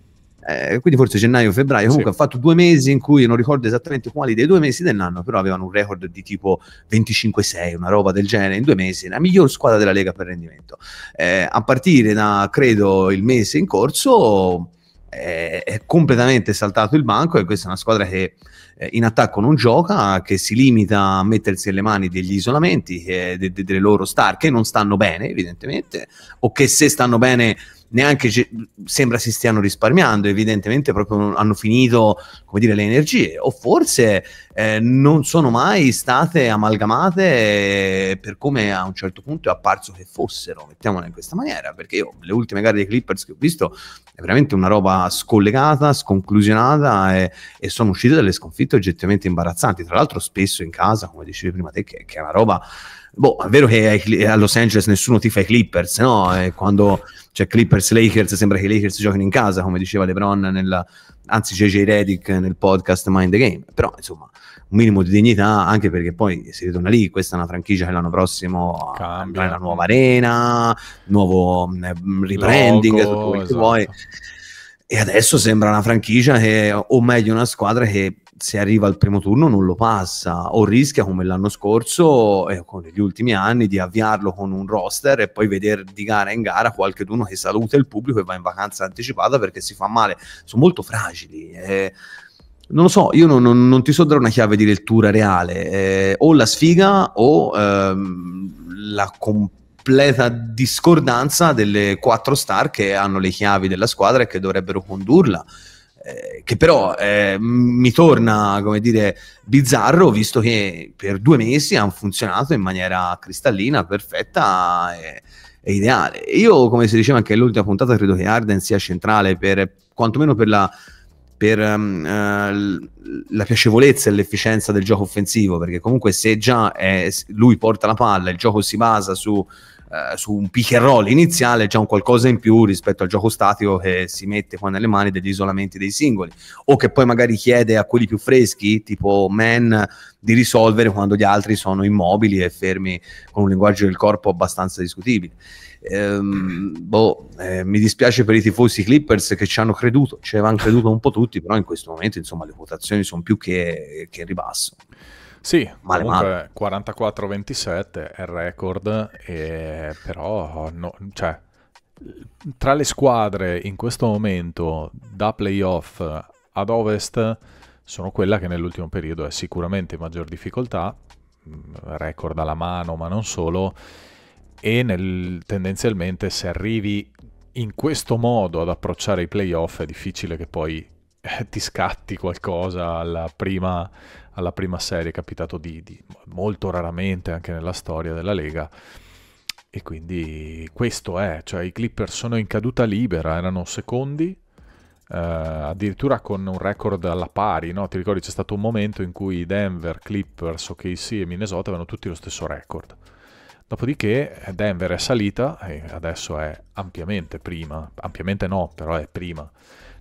Eh, quindi forse gennaio-febbraio, comunque sì. Ha fatto due mesi in cui non ricordo esattamente quali dei due mesi dell'anno, però avevano un record di tipo venticinque sei, una roba del genere. In due mesi la miglior squadra della Lega per rendimento, eh, a partire da credo il mese in corso eh, è completamente saltato il banco, e questa è una squadra che eh, in attacco non gioca, che si limita a mettersi nelle mani degli isolamenti eh, de de delle loro star che non stanno bene evidentemente, o che se stanno bene neanche sembra si stiano risparmiando, evidentemente proprio hanno finito, come dire, le energie, o forse eh, non sono mai state amalgamate eh, per come a un certo punto è apparso che fossero, mettiamola in questa maniera, perché io le ultime gare dei Clippers che ho visto è veramente una roba scollegata, sconclusionata, e, e sono uscite dalle sconfitte oggettivamente imbarazzanti, tra l'altro spesso in casa, come dicevi prima te, che, che è una roba... Boh, è vero che a Los Angeles nessuno tifa i Clippers, no? E quando c'è Clippers-Lakers sembra che i Lakers giochino in casa, come diceva LeBron, nella, anzi J J Redick nel podcast Mind the Game. Però, insomma, un minimo di dignità, anche perché poi si ritorna lì. Questa è una franchigia che l'anno prossimo andrà nella nuova arena, nuovo rebranding, logo, tutto quello che vuoi. E adesso sembra una franchigia che, o meglio una squadra che se arriva al primo turno non lo passa, o rischia come l'anno scorso e eh, con gli ultimi anni di avviarlo con un roster e poi vedere di gara in gara qualcuno che saluta il pubblico e va in vacanza anticipata perché si fa male. Sono molto fragili, eh, non lo so, io non, non, non ti so dare una chiave di lettura reale, eh, o la sfiga o ehm, la competenza, completa discordanza delle quattro star che hanno le chiavi della squadra e che dovrebbero condurla, eh, che però eh, mi torna, come dire, bizzarro, visto che per due mesi hanno funzionato in maniera cristallina, perfetta e, e ideale. Io, come si diceva anche nell'ultima puntata, credo che Harden sia centrale per, quantomeno per la per um, uh, la piacevolezza e l'efficienza del gioco offensivo, perché comunque se già è, lui porta la palla, il gioco si basa su Uh, su un pick and roll iniziale, già un qualcosa in più rispetto al gioco statico che si mette qua nelle mani degli isolamenti dei singoli, o che poi magari chiede a quelli più freschi tipo Man di risolvere quando gli altri sono immobili e fermi con un linguaggio del corpo abbastanza discutibile. ehm, boh, eh, mi dispiace per i tifosi Clippers che ci hanno creduto, ci avevano creduto un po' tutti, però in questo momento insomma le votazioni sono più che, che ribasso. Sì, male, comunque quarantaquattro ventisette è il record, e però no, cioè, tra le squadre in questo momento da playoff ad ovest sono quella che nell'ultimo periodo è sicuramente in maggior difficoltà, record alla mano ma non solo, e nel, tendenzialmente se arrivi in questo modo ad approcciare i playoff è difficile che poi eh, ti scatti qualcosa alla prima... alla prima serie. È capitato di, di molto raramente anche nella storia della Lega, e quindi questo è, cioè i Clippers sono in caduta libera, erano secondi, eh, addirittura con un record alla pari, no? Ti ricordi c'è stato un momento in cui Denver, Clippers, O K C e Minnesota avevano tutti lo stesso record, Dopodiché Denver è salita e adesso è ampiamente prima, ampiamente no, però è prima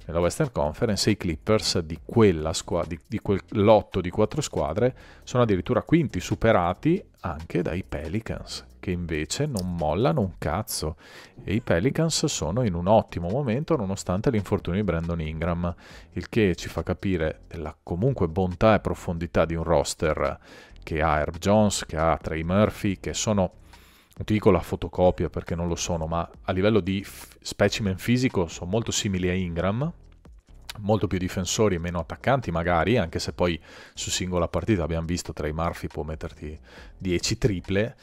nella Western Conference, e i Clippers di quella squadra, di, di quel lotto di quattro squadre, sono addirittura quinti, superati anche dai Pelicans, che invece non mollano un cazzo, e i Pelicans sono in un ottimo momento nonostante l'infortunio di Brandon Ingram, il che ci fa capire la comunque bontà e profondità di un roster che ha Herb Jones, che ha Trey Murphy, che sono, non ti dico la fotocopia perché non lo sono, ma a livello di specimen fisico sono molto simili a Ingram, molto più difensori e meno attaccanti magari, anche se poi su singola partita abbiamo visto Trey Murphy può metterti dieci triple,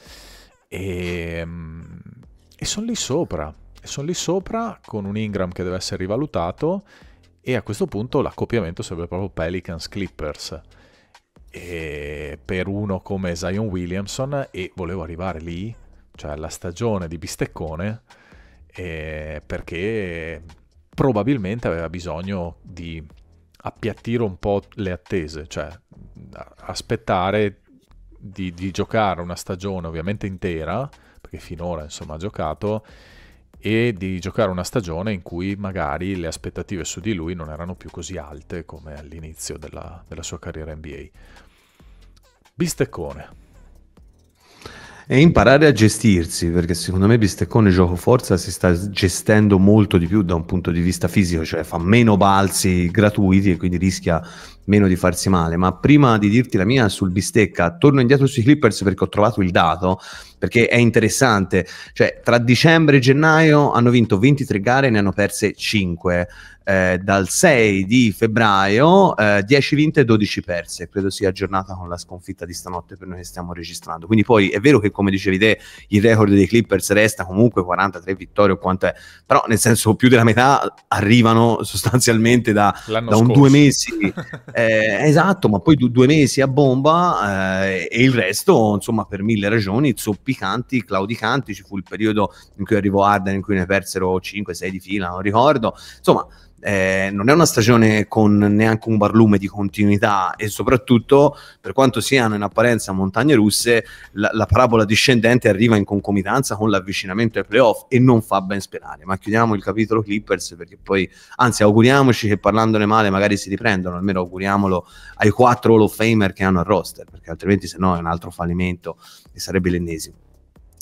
e, e sono lì sopra, e sono lì sopra con un Ingram che deve essere rivalutato, e a questo punto l'accoppiamento sarebbe proprio Pelicans-Clippers. E per uno come Zion Williamson, e volevo arrivare lì, cioè alla stagione di bisteccone, eh, perché probabilmente aveva bisogno di appiattire un po' le attese, cioè aspettare di, di giocare una stagione ovviamente intera, perché finora insomma ha giocato, e di giocare una stagione in cui magari le aspettative su di lui non erano più così alte come all'inizio della, della sua carriera N B A. Bisteccone. E imparare a gestirsi, perché secondo me Bisteccone gioco forza si sta gestendo molto di più da un punto di vista fisico, cioè fa meno balzi gratuiti e quindi rischia meno di farsi male. Ma prima di dirti la mia sul bistecca, torno indietro sui Clippers perché ho trovato il dato, perché è interessante, cioè tra dicembre e gennaio hanno vinto ventitré gare e ne hanno perse cinque, eh, dal sei di febbraio eh, dieci vinte e dodici perse, credo sia aggiornata con la sconfitta di stanotte per noi che stiamo registrando, quindi poi è vero che come dicevi te il record dei Clippers resta comunque quarantatré vittorie o quanto è, però nel senso più della metà arrivano sostanzialmente da, da un due mesi eh, esatto, ma poi due mesi a bomba, eh, e il resto insomma per mille ragioni zoppicanti, claudicanti. Ci fu il periodo in cui arrivò Harden in cui ne persero cinque sei di fila, non ricordo, insomma eh, non è una stagione con neanche un barlume di continuità, e soprattutto per quanto siano in apparenza montagne russe, la, la parabola discendente arriva in concomitanza con l'avvicinamento ai playoff e non fa ben sperare. Ma chiudiamo il capitolo Clippers, perché poi anzi auguriamoci che parlandone male magari si riprendono, almeno auguriamolo ai quattro Hall of Famer che hanno al roster, perché altrimenti se no è un altro fallimento e sarebbe l'ennesimo.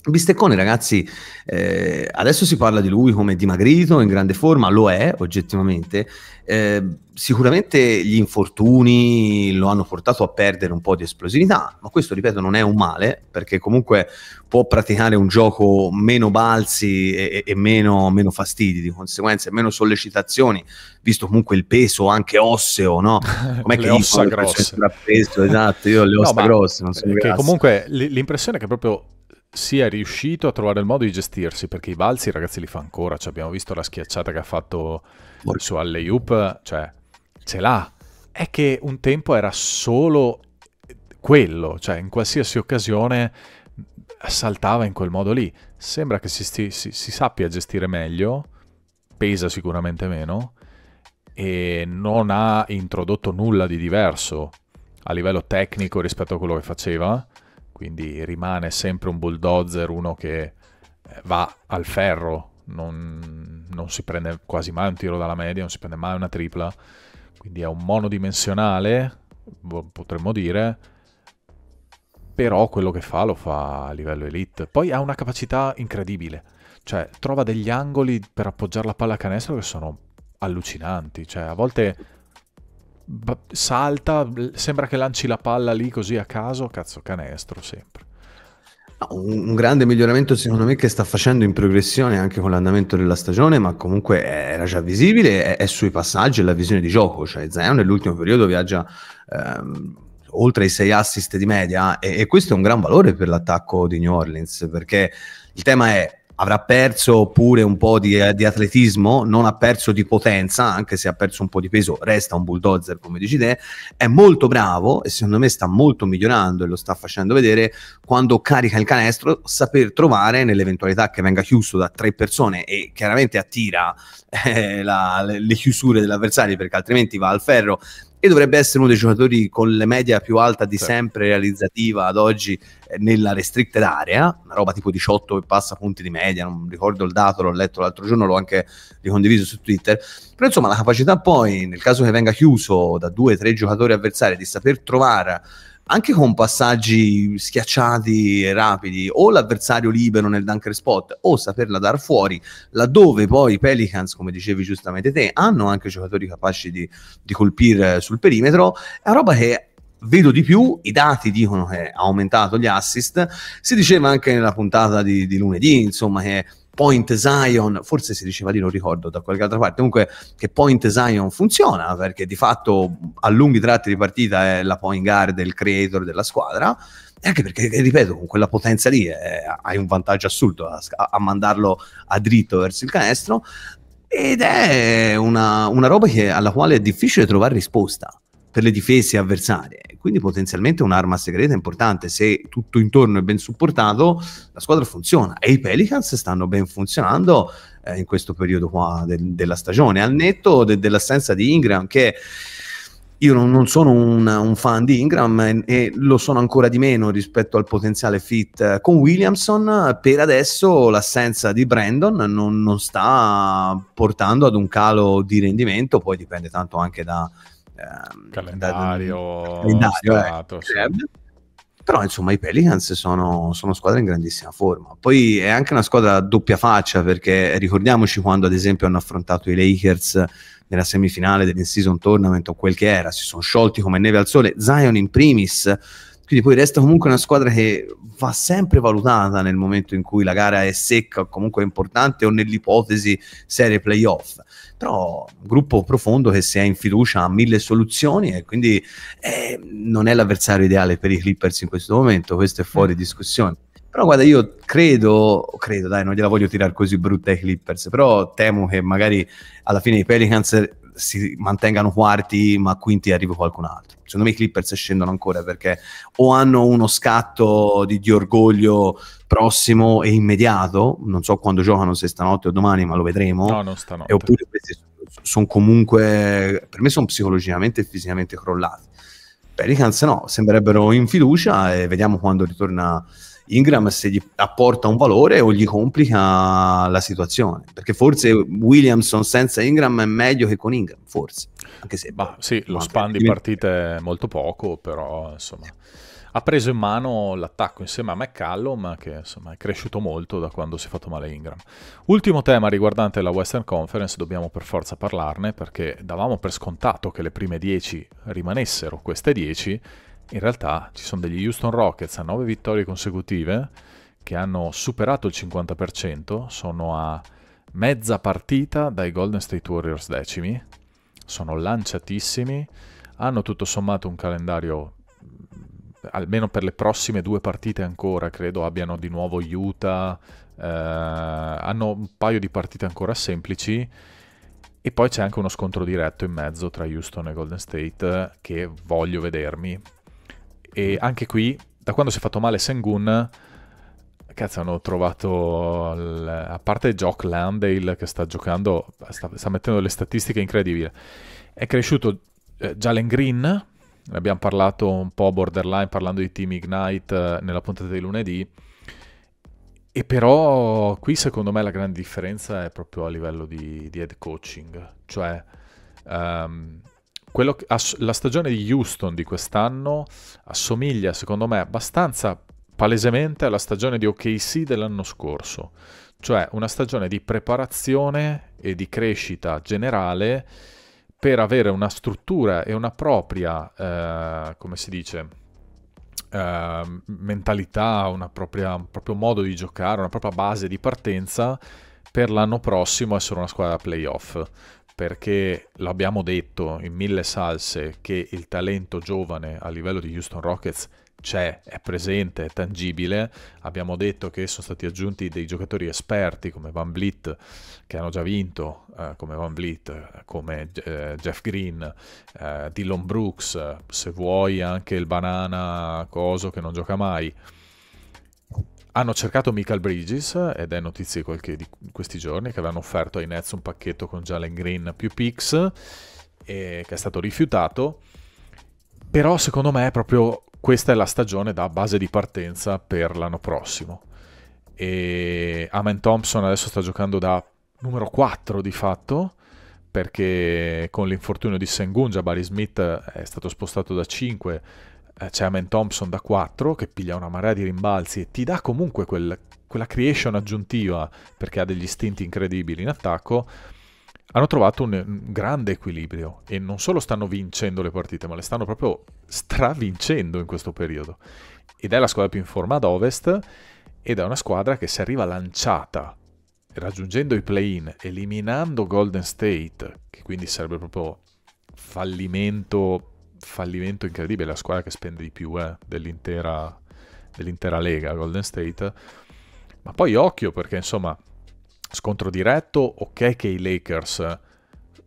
Bisteccone ragazzi, eh, adesso si parla di lui come dimagrito, in grande forma, lo è oggettivamente, eh, sicuramente gli infortuni lo hanno portato a perdere un po' di esplosività, ma questo ripeto non è un male, perché comunque può praticare un gioco meno balzi e, e meno, meno fastidi di conseguenza, e meno sollecitazioni, visto comunque il peso anche osseo, no? Com'è le che ossa grosse, peso, esatto, io ho le no, ossa grosse non so che grazie. Comunque l'impressione è che proprio sia riuscito a trovare il modo di gestirsi, perché i balzi ragazzi li fa ancora, cioè, abbiamo visto la schiacciata che ha fatto su alley-oop, cioè ce l'ha, è che un tempo era solo quello, cioè in qualsiasi occasione saltava in quel modo lì. Sembra che si, sti, si, si sappia gestire meglio, pesa sicuramente meno e non ha introdotto nulla di diverso a livello tecnico rispetto a quello che faceva, quindi rimane sempre un bulldozer, uno che va al ferro, non, non si prende quasi mai un tiro dalla media, non si prende mai una tripla, quindi è un monodimensionale, potremmo dire, però quello che fa lo fa a livello elite. Poi ha una capacità incredibile, cioè trova degli angoli per appoggiare la palla a canestro che sono allucinanti, cioè a volte salta, sembra che lanci la palla lì così a caso, cazzo, canestro sempre. No, un, un grande miglioramento secondo me che sta facendo in progressione anche con l'andamento della stagione, ma comunque era già visibile, è, è sui passaggi e la visione di gioco, cioè Zion nell'ultimo periodo viaggia ehm, oltre i sei assist di media, e, e questo è un gran valore per l'attacco di New Orleans, perché il tema è: avrà perso pure un po' di, di atletismo, non ha perso di potenza, anche se ha perso un po' di peso, resta un bulldozer come dici te, è molto bravo e secondo me sta molto migliorando e lo sta facendo vedere quando carica il canestro, saper trovare nell'eventualità che venga chiuso da tre persone, e chiaramente attira eh, la, le, le chiusure dell'avversario perché altrimenti va al ferro, e dovrebbe essere uno dei giocatori con la media più alta di sempre realizzativa ad oggi nella restricted area, una roba tipo diciotto e passa punti di media, non ricordo il dato, l'ho letto l'altro giorno, l'ho anche ricondiviso su Twitter, però insomma la capacità poi, nel caso che venga chiuso da due o tre giocatori avversari, di saper trovare anche con passaggi schiacciati e rapidi o l'avversario libero nel dunker spot o saperla dar fuori, laddove poi i Pelicans, come dicevi giustamente te, hanno anche giocatori capaci di, di colpire sul perimetro, è una roba che vedo di più. I dati dicono che ha aumentato gli assist, si diceva anche nella puntata di, di lunedì, insomma, che Point Zion, forse si diceva lì, non ricordo, da qualche altra parte, comunque che Point Zion funziona, perché di fatto a lunghi tratti di partita è la point guard, il creator della squadra, e anche perché, ripeto, con quella potenza lì è, hai un vantaggio assurdo a, a mandarlo a dritto verso il canestro, ed è una, una roba che, alla quale è difficile trovare risposta per le difese avversarie, quindi potenzialmente un'arma segreta importante. Se tutto intorno è ben supportato, la squadra funziona, e i Pelicans stanno ben funzionando eh, in questo periodo qua de della stagione, al netto de dell'assenza di Ingram, che io non, non sono un, un fan di Ingram e, e lo sono ancora di meno rispetto al potenziale fit con Williamson. Per adesso l'assenza di Brandon non, non sta portando ad un calo di rendimento, poi dipende tanto anche da calendario, calendario stato, eh. sì. Però insomma i Pelicans sono, sono squadra in grandissima forma. Poi è anche una squadra a doppia faccia, perché ricordiamoci quando ad esempio hanno affrontato i Lakers nella semifinale dell'in-season tournament o quel che era, si sono sciolti come neve al sole, Zion in primis, quindi poi resta comunque una squadra che va sempre valutata nel momento in cui la gara è secca o comunque importante, o nell'ipotesi serie playoff. Però un gruppo profondo che se è in fiducia ha mille soluzioni, e quindi eh, non è l'avversario ideale per i Clippers in questo momento, questo è fuori discussione. Però guarda, io credo, credo dai, non gliela voglio tirare così brutta ai Clippers, però temo che magari alla fine i Pelicans si mantengano quarti, ma quinti arriva qualcun altro. Secondo me i Clippers scendono ancora, perché o hanno uno scatto di, di orgoglio prossimo e immediato, non so quando giocano, se stanotte o domani, ma lo vedremo, no, non stanotte. E oppure questi sono comunque, per me sono psicologicamente e fisicamente crollati. Pelicans no, sembrerebbero in fiducia, e vediamo quando ritorna Ingram se gli apporta un valore o gli complica la situazione, perché forse Williamson senza Ingram è meglio che con Ingram, forse, anche se bah, sì, lo span di partite molto poco, però insomma ha preso in mano l'attacco insieme a McCallum, che insomma è cresciuto molto da quando si è fatto male Ingram. Ultimo tema riguardante la Western Conference, dobbiamo per forza parlarne, perché davamo per scontato che le prime dieci rimanessero queste dieci. In realtà ci sono degli Houston Rockets a nove vittorie consecutive che hanno superato il cinquanta per cento, sono a mezza partita dai Golden State Warriors decimi, sono lanciatissimi, hanno tutto sommato un calendario, almeno per le prossime due partite ancora, credo abbiano di nuovo Utah, eh, hanno un paio di partite ancora semplici. E poi c'è anche uno scontro diretto in mezzo tra Houston e Golden State che voglio vedermi. E anche qui, da quando si è fatto male Sengun, cazzo, hanno trovato il, a parte Jock Landale, che sta giocando, sta, sta mettendo delle statistiche incredibili, è cresciuto eh, Jalen Green, ne abbiamo parlato un po' borderline parlando di Team Ignite eh, nella puntata di lunedì, e però qui secondo me la grande differenza è proprio a livello di, di head coaching, cioè um, Quello che, la stagione di Houston di quest'anno assomiglia secondo me abbastanza palesemente alla stagione di O K C dell'anno scorso, cioè una stagione di preparazione e di crescita generale per avere una struttura e una propria, eh, come si dice, eh, mentalità, una propria, un proprio modo di giocare, una propria base di partenza per l'anno prossimo essere una squadra playoff. Perché l'abbiamo detto in mille salse che il talento giovane a livello di Houston Rockets c'è, è presente, è tangibile. Abbiamo detto che sono stati aggiunti dei giocatori esperti come VanVleet, che hanno già vinto, eh, come VanVleet, come eh, Jeff Green, eh, Dillon Brooks, se vuoi anche il banana coso che non gioca mai. Hanno cercato Michael Bridges, ed è notizia di questi giorni che avevano offerto ai Nets un pacchetto con Jalen Green più picks, eh, che è stato rifiutato, però secondo me è proprio questa è la stagione da base di partenza per l'anno prossimo. E Amen Thompson adesso sta giocando da numero quattro di fatto, perché con l'infortunio di Sengun, Jabari Smith è stato spostato da cinque, c'è Amen Thompson da quattro che piglia una marea di rimbalzi e ti dà comunque quel, quella creation aggiuntiva, perché ha degli istinti incredibili in attacco. Hanno trovato un, un grande equilibrio e non solo stanno vincendo le partite, ma le stanno proprio stravincendo in questo periodo, ed è la squadra più in forma ad ovest, ed è una squadra che se arriva lanciata raggiungendo i play-in, eliminando Golden State, che quindi sarebbe proprio fallimento fallimento incredibile, la squadra che spende di più eh, dell'intera dell'intera lega, Golden State. Ma poi occhio, perché insomma scontro diretto, ok che i Lakers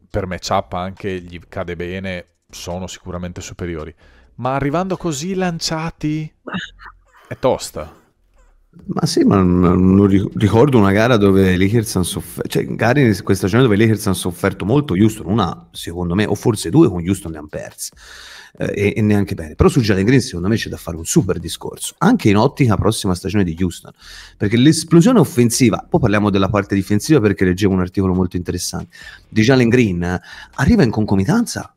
per matchup anche gli cade bene, sono sicuramente superiori, ma arrivando così lanciati è tosta. Ma sì, ma non ricordo una gara dove i Lakers hanno sofferto, cioè gare in questa stagione dove i Lakers hanno sofferto molto. Houston una, secondo me, o forse due con Houston le hanno perse, eh, e, e neanche bene. Però su Jalen Green secondo me c'è da fare un super discorso, anche in ottica prossima stagione di Houston, perché l'esplosione offensiva, poi parliamo della parte difensiva perché leggevo un articolo molto interessante di Jalen Green, eh, arriva in concomitanza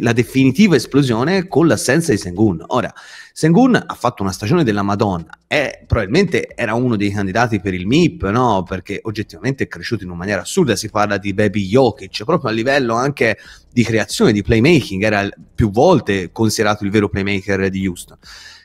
la definitiva esplosione con l'assenza di Sengun. Ora, Sengun ha fatto una stagione della Madonna, è, probabilmente era uno dei candidati per il M I P, no? Perché oggettivamente è cresciuto in una maniera assurda, si parla di Baby Jokic, proprio a livello anche di creazione, di playmaking, era più volte considerato il vero playmaker di Houston.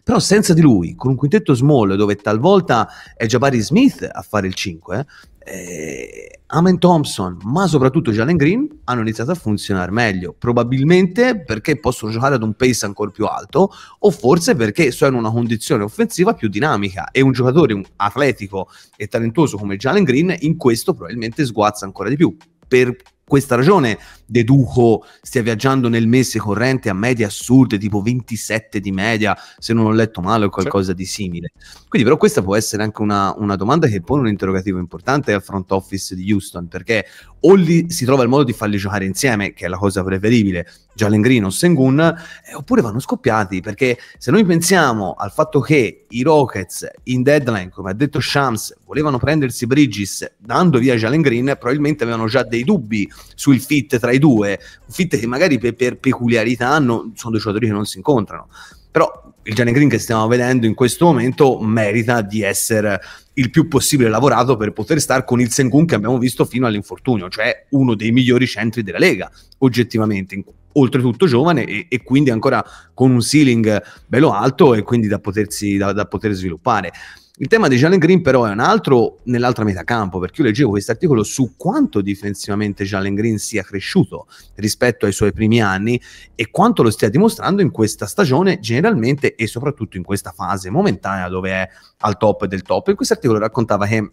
Però senza di lui, con un quintetto small dove talvolta è Jabari Smith a fare il cinque, Eh, Amen Thompson ma soprattutto Jalen Green hanno iniziato a funzionare meglio, probabilmente perché possono giocare ad un pace ancora più alto, o forse perché sono in una condizione offensiva più dinamica, e un giocatore atletico e talentuoso come Jalen Green in questo probabilmente sguazza ancora di più. Per questa ragione deduco stia viaggiando nel mese corrente a medie assurde, tipo ventisette di media, se non ho letto male, o qualcosa di simile. Quindi però questa può essere anche una, una domanda che pone un interrogativo importante al front office di Houston, perché o lì si trova il modo di farli giocare insieme, che è la cosa preferibile, Jalen Green o Sengun, eh, oppure vanno scoppiati, perché se noi pensiamo al fatto che i Rockets in deadline, come ha detto Shams, volevano prendersi Bridges dando via Jalen Green, probabilmente avevano già dei dubbi sul fit tra i due, un fit che magari per, per peculiarità hanno, sono due giocatori che non si incontrano. Però il Jalen Green che stiamo vedendo in questo momento merita di essere il più possibile lavorato per poter stare con il Sengun che abbiamo visto fino all'infortunio, cioè uno dei migliori centri della Lega oggettivamente, oltretutto giovane e, e quindi ancora con un ceiling bello alto e quindi da, potersi, da, da poter sviluppare. Il tema di Jalen Green però è un altro nell'altra metà campo, perché io leggevo questo articolo su quanto difensivamente Jalen Green sia cresciuto rispetto ai suoi primi anni e quanto lo stia dimostrando in questa stagione generalmente e soprattutto in questa fase momentanea dove è al top del top. In questo articolo raccontava che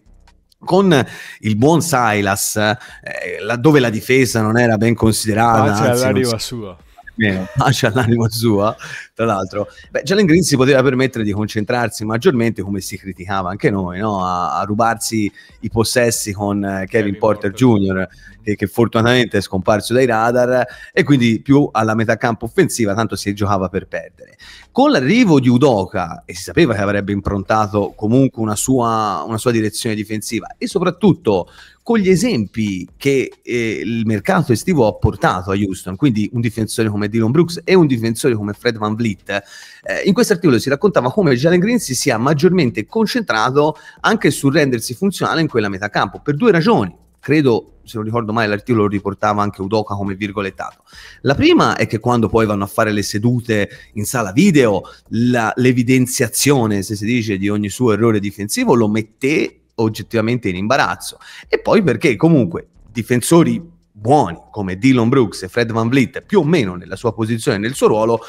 con il buon Silas, eh, laddove la difesa non era ben considerata, c'è l'arrivo sua. Meno, pace all'anima sua, tra l'altro Jalen Green si poteva permettere di concentrarsi maggiormente, come si criticava anche noi, no? a, a rubarsi i possessi con eh, Kevin Porter Junior che, che fortunatamente è scomparso dai radar, e quindi più alla metà campo offensiva, tanto si giocava per perdere. Con l'arrivo di Udoka, e si sapeva che avrebbe improntato comunque una sua, una sua direzione difensiva, e soprattutto con gli esempi che eh, il mercato estivo ha portato a Houston, quindi un difensore come Dillon Brooks e un difensore come Fred VanVleet, eh, in questo articolo si raccontava come Jalen Green si sia maggiormente concentrato anche sul rendersi funzionale in quella metà campo, per due ragioni. Credo, se non ricordo male, l'articolo riportava anche Udoka come virgolettato. La prima è che quando poi vanno a fare le sedute in sala video, l'evidenziazione, se si dice, di ogni suo errore difensivo lo mette oggettivamente in imbarazzo, e poi perché comunque difensori buoni come Dillon Brooks e Fred VanVleet, più o meno nella sua posizione e nel suo ruolo,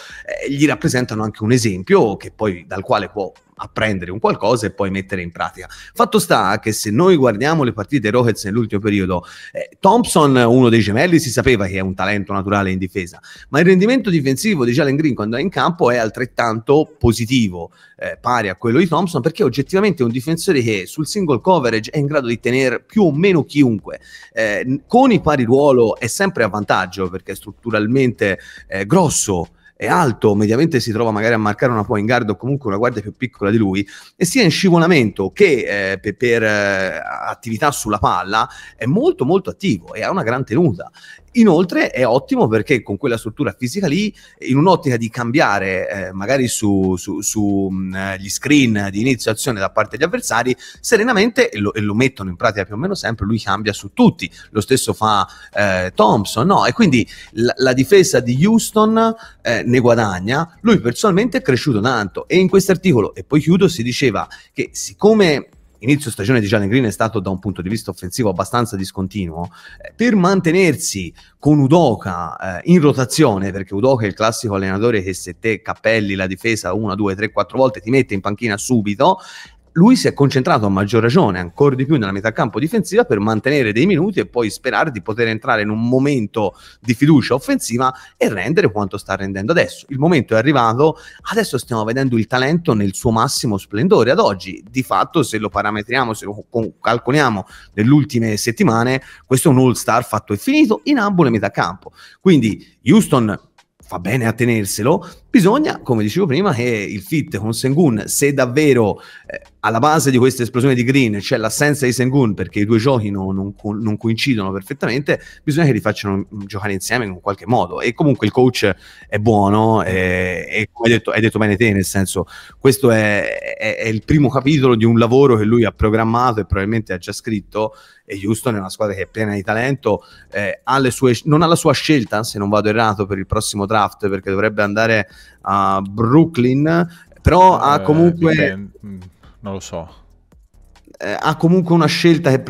eh, gli rappresentano anche un esempio che poi dal quale può apprendere un qualcosa e poi mettere in pratica. Fatto sta che se noi guardiamo le partite dei Rockets nell'ultimo periodo, eh, Thompson, uno dei gemelli, si sapeva che è un talento naturale in difesa, ma il rendimento difensivo di Jalen Green quando è in campo è altrettanto positivo, eh, pari a quello di Thompson, perché oggettivamente è un difensore che sul single coverage è in grado di tenere più o meno chiunque, eh, con i pari ruolo è sempre a vantaggio perché è strutturalmente eh, grosso, è alto, mediamente si trova magari a marcare una point guard o comunque una guardia più piccola di lui, e sia in scivolamento che eh, per, per eh, attività sulla palla è molto molto attivo e ha una gran tenuta. Inoltre è ottimo perché con quella struttura fisica lì, in un'ottica di cambiare eh, magari su, su, su mh, gli screen di inizio azione da parte degli avversari, serenamente, e lo, e lo mettono in pratica più o meno sempre, lui cambia su tutti, lo stesso fa eh, Thompson, no? E quindi la, la difesa di Houston eh, ne guadagna, lui personalmente è cresciuto tanto. E in questo articolo, e poi chiudo, si diceva che siccome inizio stagione di Jalen Green è stato da un punto di vista offensivo abbastanza discontinuo, eh, per mantenersi con Udoka eh, in rotazione, perché Udoka è il classico allenatore che se te cappelli la difesa una, due, tre, quattro volte ti mette in panchina subito, lui si è concentrato a maggior ragione ancora di più nella metà campo difensiva per mantenere dei minuti e poi sperare di poter entrare in un momento di fiducia offensiva e rendere quanto sta rendendo adesso. Il momento è arrivato, adesso stiamo vedendo il talento nel suo massimo splendore ad oggi. Di fatto, se lo parametriamo, se lo calcoliamo nelle ultime settimane, questo è un all-star fatto e finito in ambo le metà campo. Quindi Houston fa bene a tenerselo. Bisogna, come dicevo prima, che il fit con Sengun, se davvero eh, alla base di questa esplosione di Green c'è l'assenza di Sengun perché i due giochi non, non, non coincidono perfettamente, bisogna che li facciano giocare insieme in un qualche modo. E comunque il coach è buono e, e come hai detto, hai detto bene te, nel senso, questo è, è, è il primo capitolo di un lavoro che lui ha programmato e probabilmente ha già scritto, e Houston è una squadra che è piena di talento, eh, ha le sue, non ha la sua scelta, se non vado errato, per il prossimo draft, perché dovrebbe andare a Brooklyn, però eh, ha comunque bene, non lo so, eh, ha comunque una scelta che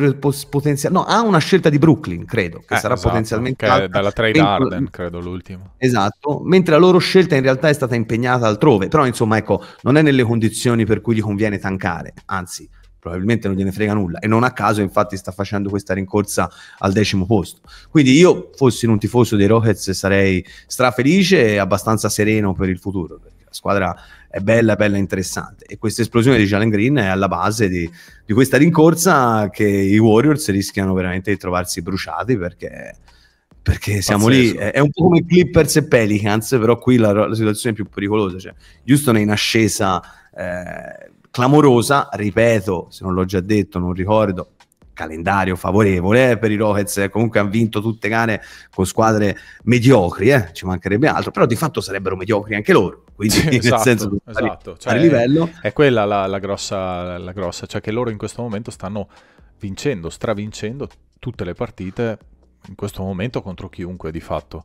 potenzial... no, ha una scelta di Brooklyn, credo, che eh, sarà esatto, potenzialmente che dalla trade Harden, credo, l'ultimo, esatto, mentre la loro scelta in realtà è stata impegnata altrove, però insomma, ecco, non è nelle condizioni per cui gli conviene tankare, anzi probabilmente non gliene frega nulla, e non a caso infatti sta facendo questa rincorsa al decimo posto. Quindi io, fossi un tifoso dei Rockets, sarei strafelice e abbastanza sereno per il futuro, perché la squadra è bella, bella interessante, e questa esplosione di Jalen Green è alla base di, di questa rincorsa che i Warriors rischiano veramente di trovarsi bruciati, perché, perché siamo lì, è un po' come Clippers e Pelicans, però qui la, la situazione è più pericolosa, cioè Houston è in ascesa eh, clamorosa, ripeto, se non l'ho già detto, non ricordo, calendario favorevole eh, per i Rockets, eh, comunque hanno vinto tutte gare con squadre mediocri, eh, ci mancherebbe altro, però di fatto sarebbero mediocri anche loro, quindi sì, nel esatto, senso esatto. Cioè, livello. È, è quella la, la, grossa, la grossa, cioè che loro in questo momento stanno vincendo, stravincendo tutte le partite in questo momento contro chiunque di fatto,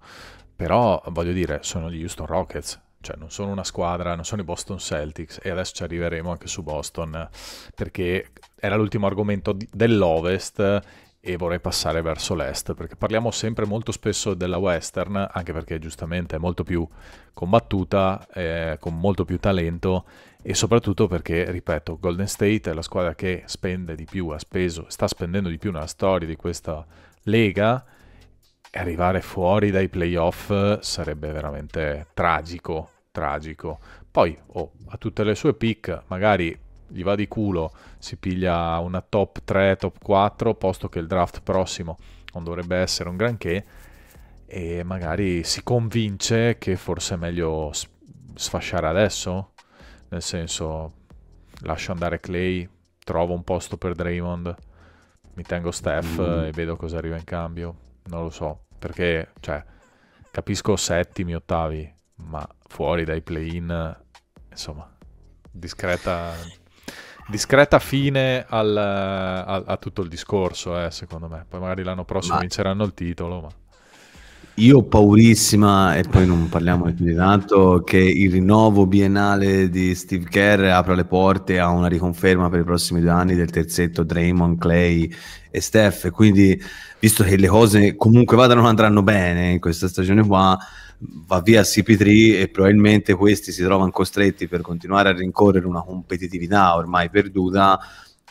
però voglio dire, sono gli Houston Rockets. Cioè non sono una squadra, non sono i Boston Celtics, e adesso ci arriveremo anche su Boston, perché era l'ultimo argomento dell'Ovest e vorrei passare verso l'Est, perché parliamo sempre molto spesso della Western, anche perché giustamente è molto più combattuta, eh, con molto più talento, e soprattutto perché, ripeto, Golden State è la squadra che spende di più, ha speso, sta spendendo di più nella storia di questa lega. Arrivare fuori dai playoff sarebbe veramente tragico, tragico. Poi oh, a tutte le sue pick, magari gli va di culo, si piglia una top tre, top quattro, posto che il draft prossimo non dovrebbe essere un granché, e magari si convince che forse è meglio sfasciare adesso, nel senso lascio andare Clay, trovo un posto per Draymond, mi tengo Steph mm. e vedo cosa arriva in cambio. Non lo so, perché cioè, capisco settimi, ottavi, ma fuori dai play-in, insomma, discreta, discreta fine al, a, a tutto il discorso, eh, secondo me. Poi magari l'anno prossimo ma... vinceranno il titolo, ma... Io ho paurissima, e poi non parliamo più di tanto, che il rinnovo biennale di Steve Kerr apra le porte a una riconferma per i prossimi due anni del terzetto Draymond, Clay e Steph, quindi visto che le cose comunque vadano, andranno bene in questa stagione qua, va via C P tre e probabilmente questi si trovano costretti, per continuare a rincorrere una competitività ormai perduta,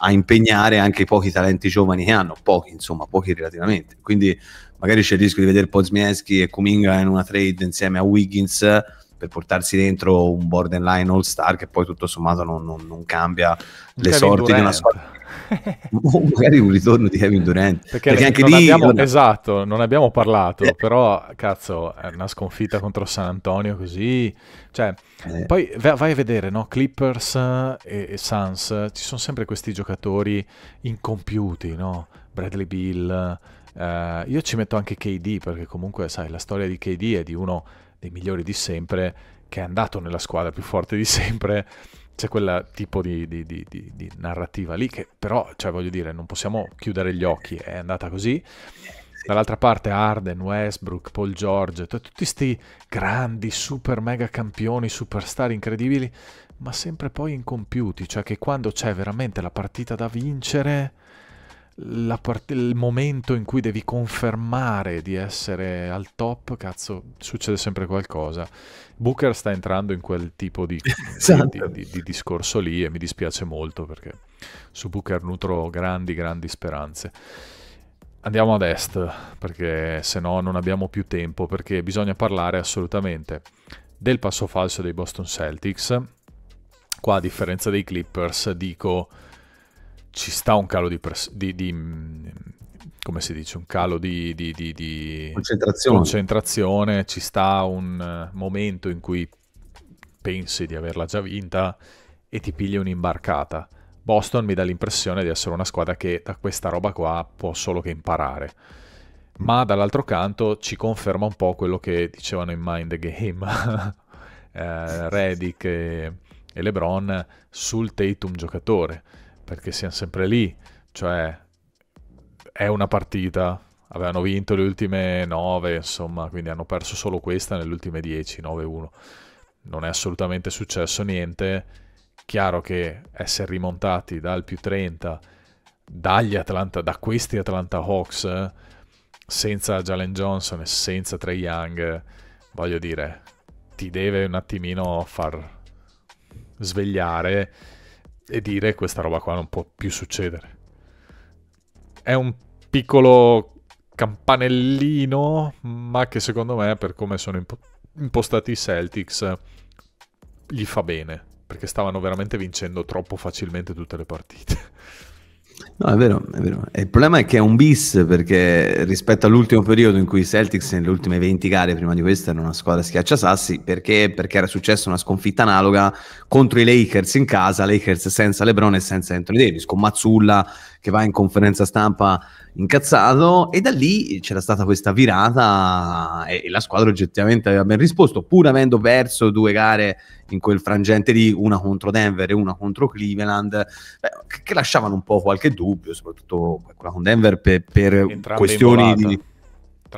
a impegnare anche i pochi talenti giovani che hanno, pochi insomma, pochi relativamente. Quindi magari c'è il rischio di vedere Pozmiewski e Kuminga in una trade insieme a Wiggins per portarsi dentro un borderline all star che poi tutto sommato non, non, non cambia le sorti di una sorta, magari un ritorno di Kevin Durant, perché, perché anche non lì abbiamo, non... esatto, non abbiamo parlato, eh. però cazzo, è una sconfitta contro San Antonio così, cioè, eh. poi vai a vedere, no? Clippers e, e Suns, ci sono sempre questi giocatori incompiuti, no? Bradley Beal, eh, io ci metto anche K D, perché comunque sai, la storia di K D è di uno dei migliori di sempre, che è andato nella squadra più forte di sempre. C'è quel tipo di, di, di, di, di narrativa lì che però, cioè, voglio dire, non possiamo chiudere gli occhi, è andata così. Dall'altra parte Harden, Westbrook, Paul George, tutti questi grandi, super mega campioni, superstar incredibili, ma sempre poi incompiuti, cioè che quando c'è veramente la partita da vincere, la part- il momento in cui devi confermare di essere al top, cazzo, succede sempre qualcosa. Booker sta entrando in quel tipo di, esatto. di, di, di discorso lì, e mi dispiace molto perché su Booker nutro grandi grandi speranze. Andiamo ad est, perché se no non abbiamo più tempo, perché bisogna parlare assolutamente del passo falso dei Boston Celtics. Qua, a differenza dei Clippers, dico ci sta un calo di, di, di come si dice, un calo di, di, di, di concentrazione. concentrazione, ci sta un momento in cui pensi di averla già vinta e ti pigli un'imbarcata. Boston mi dà l'impressione di essere una squadra che da questa roba qua può solo che imparare, ma dall'altro canto ci conferma un po' quello che dicevano in Mind the Game eh, Redick e, e LeBron sul Tatum giocatore, perché siamo sempre lì, cioè è una partita, avevano vinto le ultime nove, insomma, quindi hanno perso solo questa nelle ultime dieci, nove uno, non è assolutamente successo niente. Chiaro che essere rimontati dal più trenta dagli Atlanta, da questi Atlanta Hawks, senza Jalen Johnson e senza Trae Young, voglio dire, ti deve un attimino far svegliare e dire questa roba qua non può più succedere. È un piccolo campanellino, ma che secondo me, per come sono impostati i Celtics, gli fa bene, perché stavano veramente vincendo troppo facilmente tutte le partite. No, è vero, è vero. E il problema è che è un bis, perché rispetto all'ultimo periodo in cui i Celtics nelle ultime venti gare prima di questa era una squadra schiacciasassi, perché perché era successa una sconfitta analoga contro i Lakers in casa, Lakers senza LeBron e senza Anthony Davis, con Mazzulla che va in conferenza stampa incazzato, e da lì c'era stata questa virata e la squadra oggettivamente aveva ben risposto, pur avendo perso due gare in quel frangente lì, una contro Denver e una contro Cleveland, beh, che lasciavano un po' qualche dubbio, soprattutto quella con Denver per, per entrambe questioni di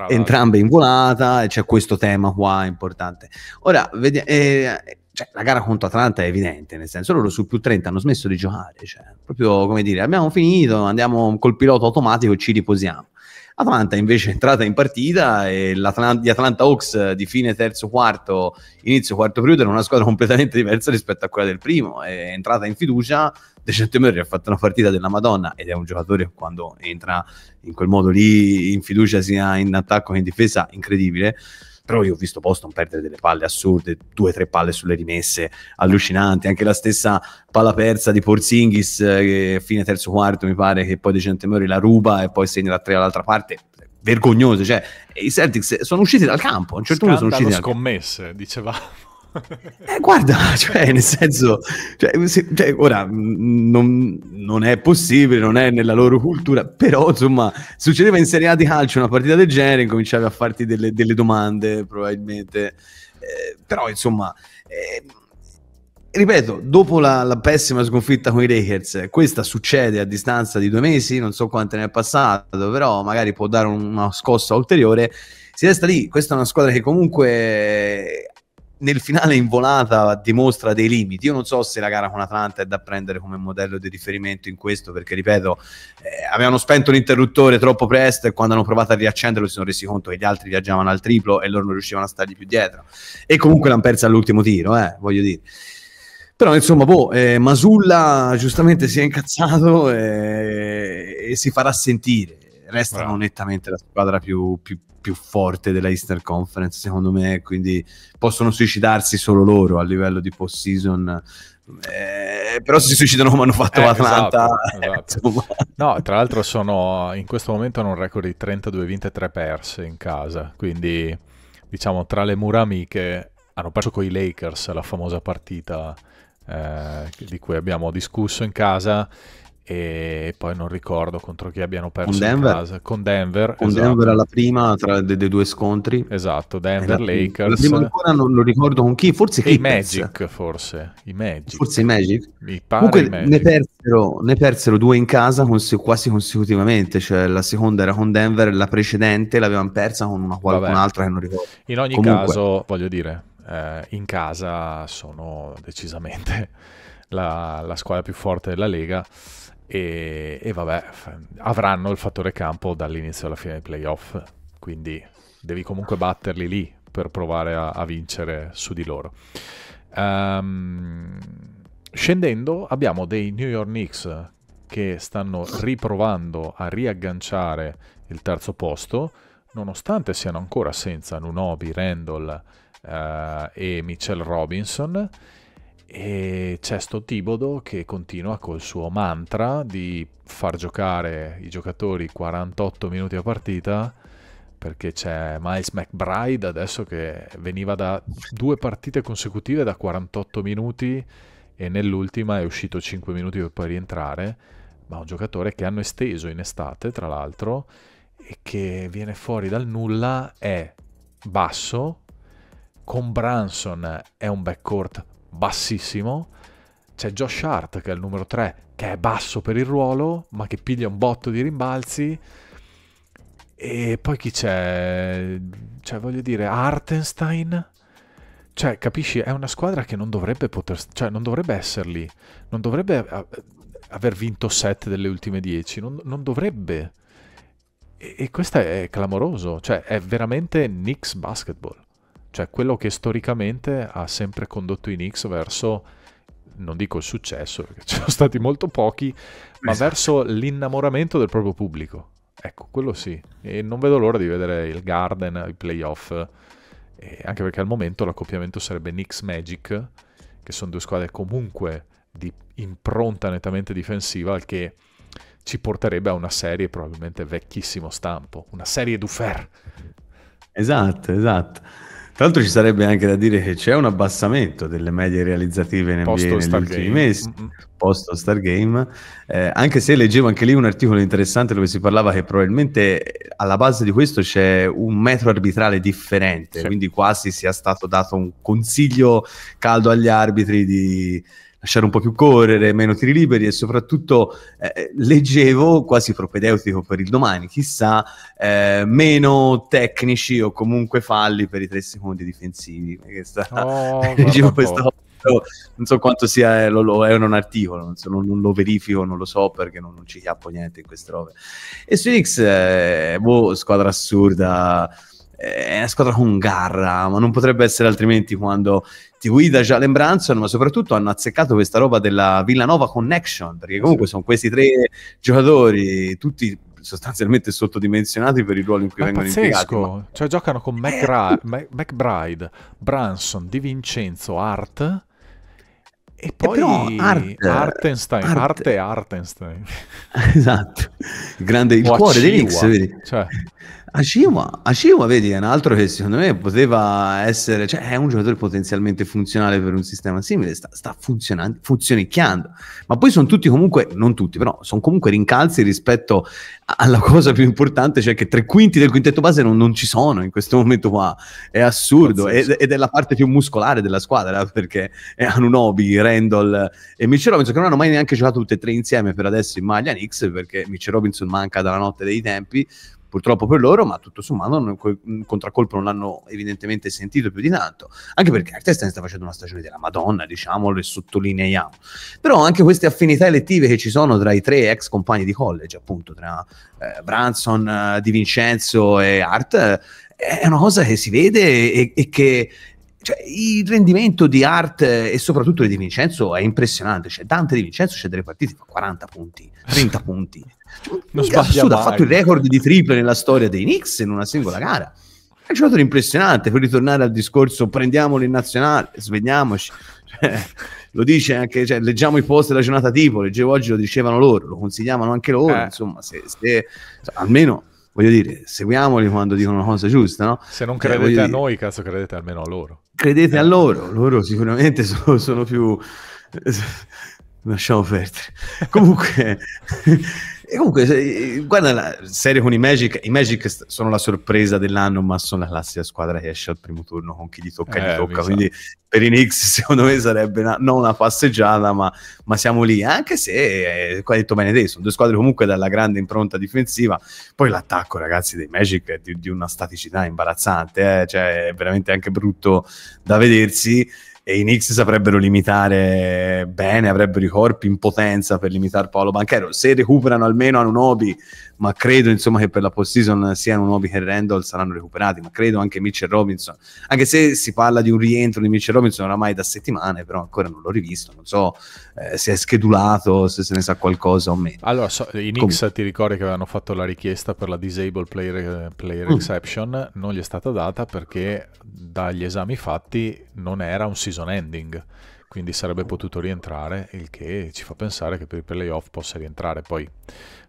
entrambe in volata, e c'è questo tema qua importante. Ora vediamo, eh, cioè, la gara contro Atlanta è evidente, nel senso, loro sul più trenta hanno smesso di giocare, cioè, proprio come dire, abbiamo finito, andiamo col pilota automatico e ci riposiamo. Atlanta invece è entrata in partita, e gli Atlanta Hawks di fine terzo quarto, inizio quarto periodo, era una squadra completamente diversa rispetto a quella del primo, è entrata in fiducia. De Centomeri ha fatto una partita della Madonna, ed è un giocatore che quando entra in quel modo lì in fiducia sia in attacco che in difesa, incredibile. Però io ho visto Boston perdere delle palle assurde, due tre palle sulle rimesse allucinanti, anche la stessa palla persa di Porzingis che fine terzo quarto mi pare che poi De Centomeri la ruba e poi segna la tre all'altra parte, vergognoso, cioè i Celtics sono usciti dal campo, a un certo punto sono usciti dal campo. Scommesse, dicevamo. Eh, guarda, cioè, nel senso, cioè, se, cioè, ora non, non è possibile, non è nella loro cultura, però insomma succedeva in Serie A di calcio una partita del genere, incominciavi a farti delle, delle domande probabilmente, eh, però insomma, eh, ripeto, dopo la, la pessima sconfitta con i Lakers, questa succede a distanza di due mesi, non so quante ne è passato, però magari può dare una scossa ulteriore. Si resta lì, questa è una squadra che comunque nel finale in volata dimostra dei limiti. Io non so se la gara con Atlanta è da prendere come modello di riferimento in questo, perché ripeto, eh, avevano spento l'interruttore troppo presto e quando hanno provato a riaccenderlo si sono resi conto che gli altri viaggiavano al triplo e loro non riuscivano a stargli più dietro, e comunque l'hanno persa all'ultimo tiro, eh, voglio dire. Però insomma, boh, eh, Mazzulla giustamente si è incazzato e, e si farà sentire. Restano Bravo. nettamente la squadra più, più, più forte della Eastern Conference, secondo me, quindi possono suicidarsi solo loro a livello di post-season. Eh, però se si suicidano come hanno fatto eh, l'Atlanta, esatto, esatto. eh, no, tra l'altro sono in questo momento hanno un record di trentadue vinte e tre perse in casa, quindi diciamo tra le mura amiche. Hanno perso con i Lakers la famosa partita eh, di cui abbiamo discusso in casa, e poi non ricordo contro chi abbiano perso con Denver, in casa. Con Denver, con esatto. Denver alla prima tra dei de due scontri, esatto, Denver la, Lakers. La prima ancora non lo ricordo con chi, forse i Magic, forse i Magic, forse i Magic. Mi pare comunque i Magic. Ne, persero, ne persero due in casa cons quasi consecutivamente, cioè la seconda era con Denver, la precedente l'avevano persa con una qualcun'altra che non ricordo. In ogni comunque. caso, voglio dire, eh, in casa sono decisamente la, la squadra più forte della Lega. E, e vabbè, avranno il fattore campo dall'inizio alla fine dei playoff, quindi devi comunque batterli lì per provare a, a vincere su di loro. Um, scendendo abbiamo dei New York Knicks che stanno riprovando a riagganciare il terzo posto, nonostante siano ancora senza Anunoby, Randall uh, e Mitchell Robinson. E c'è sto Tibodo che continua col suo mantra di far giocare i giocatori quarantotto minuti a partita, perché c'è Miles McBride adesso che veniva da due partite consecutive da quarantotto minuti e nell'ultima è uscito cinque minuti per poi rientrare, ma un giocatore che hanno esteso in estate tra l'altro e che viene fuori dal nulla, è basso, con Brunson è un backcourt bassissimo, c'è Josh Hart che è il numero tre che è basso per il ruolo ma che piglia un botto di rimbalzi, e poi chi c'è? Cioè voglio dire Hartenstein, cioè capisci, è una squadra che non dovrebbe poter, cioè non dovrebbe esserli, non dovrebbe aver vinto sette delle ultime dieci, non, non dovrebbe, e, e questo è clamoroso, cioè è veramente Knicks basketball. Cioè quello che storicamente ha sempre condotto i Knicks verso, non dico il successo, perché ci sono stati molto pochi, ma esatto, verso l'innamoramento del proprio pubblico. Ecco, quello sì. E non vedo l'ora di vedere il Garden, i playoff, e anche perché al momento l'accoppiamento sarebbe Knicks-Magic, che sono due squadre comunque di impronta nettamente difensiva, che ci porterebbe a una serie probabilmente vecchissimo stampo, una serie d'Ufer. Esatto, esatto. Tra l'altro ci sarebbe anche da dire che c'è un abbassamento delle medie realizzative in N B A negli ultimi mesi, post All-Star Game, eh, anche se leggevo anche lì un articolo interessante dove si parlava che probabilmente alla base di questo c'è un metro arbitrale differente, sì, quindi quasi sia stato dato un consiglio caldo agli arbitri di lasciare un po' più correre, meno tiri liberi, e soprattutto eh, leggevo, quasi propedeutico per il domani, chissà, eh, meno tecnici o comunque falli per i tre secondi difensivi. Che sta... oh, leggevo questo, non so quanto sia, lo, lo, è un articolo, non, so, non, non lo verifico, non lo so perché non, non ci chiappo niente in queste robe. E su Knicks, eh, boh, squadra assurda, è una squadra con garra, ma non potrebbe essere altrimenti quando ti guida Jalen Brunson, ma soprattutto hanno azzeccato questa roba della Villanova Connection, perché comunque sono questi tre giocatori tutti sostanzialmente sottodimensionati per il ruolo in cui ma vengono pazzesco. impiegati. Ma... cioè giocano con McBride, McBride, Brunson, DiVincenzo, Hart e poi eh Art, Hartenstein, Art. Art e Hartenstein. Esatto, il grande, il o cuore dei Knicks, vedi? Cioè. Aciuma, Aciuma, vedi, è un altro che secondo me poteva essere, cioè è un giocatore potenzialmente funzionale per un sistema simile, sta, sta funzionando, funzionicchiando, ma poi sono tutti comunque, non tutti, però sono comunque rincalzi rispetto alla cosa più importante, cioè che tre quinti del quintetto base non, non ci sono in questo momento qua, è assurdo, ed è la parte più muscolare della squadra, perché Anunoby, Randall e Mitchell Robinson, che non hanno mai neanche giocato tutte e tre insieme per adesso in maglia Knicks, perché Mitchell Robinson manca dalla notte dei tempi, purtroppo per loro, ma tutto sommato un contraccolpo non l'hanno evidentemente sentito più di tanto, anche perché Hartenstein sta facendo una stagione della Madonna, diciamolo e sottolineiamo, però anche queste affinità elettive che ci sono tra i tre ex compagni di college, appunto tra eh, Brunson, eh, DiVincenzo e Hart, eh, è una cosa che si vede e, e che... Cioè, il rendimento di Hart e soprattutto di DiVincenzo è impressionante. Cioè, Donte DiVincenzo c'è delle partite fa quaranta punti, trenta punti. Cioè, non sbaglia mai. Ha fatto il record di triple nella storia dei Knicks in una singola gara. È un giocatore impressionante. Per ritornare al discorso, prendiamolo in nazionale, svegliamoci. Cioè, lo dice anche, cioè, leggiamo i post della giornata tipo, leggevo oggi, lo dicevano loro, lo consigliavano anche loro. Eh. Insomma, se, se almeno... Voglio dire, seguiamoli quando dicono una cosa giusta, no? Se non credete eh, a noi, cazzo, credete almeno a loro. Credete eh. a loro, loro sicuramente sono, sono più... Lasciamo perdere. Comunque, e comunque, guarda la serie con i Magic. I Magic sono la sorpresa dell'anno, ma sono la classica squadra che esce al primo turno con chi gli tocca, eh, gli tocca. Quindi sa. per i Knicks, secondo me, sarebbe una, non una passeggiata, ma, ma siamo lì. Anche se, eh, qua hai detto bene te, sono due squadre comunque dalla grande impronta difensiva. Poi l'attacco, ragazzi, dei Magic è di, di una staticità imbarazzante, eh? Cioè, è veramente anche brutto da vedersi. E i Knicks saprebbero limitare bene, avrebbero i corpi in potenza per limitare Paolo Banchero, se recuperano almeno hanno un hobby, ma credo insomma che per la postseason siano un hobby che Randall saranno recuperati, ma credo anche Mitchell Robinson, anche se si parla di un rientro di Mitchell Robinson oramai da settimane, però ancora non l'ho rivisto, non so eh, se è schedulato, se se ne sa qualcosa o meno. Allora, so, i Knicks Come? ti ricordi che avevano fatto la richiesta per la Disabled Player, player mm. Exception, non gli è stata data perché dagli esami fatti non era un season ending, quindi sarebbe potuto rientrare, il che ci fa pensare che per i playoff possa rientrare. Poi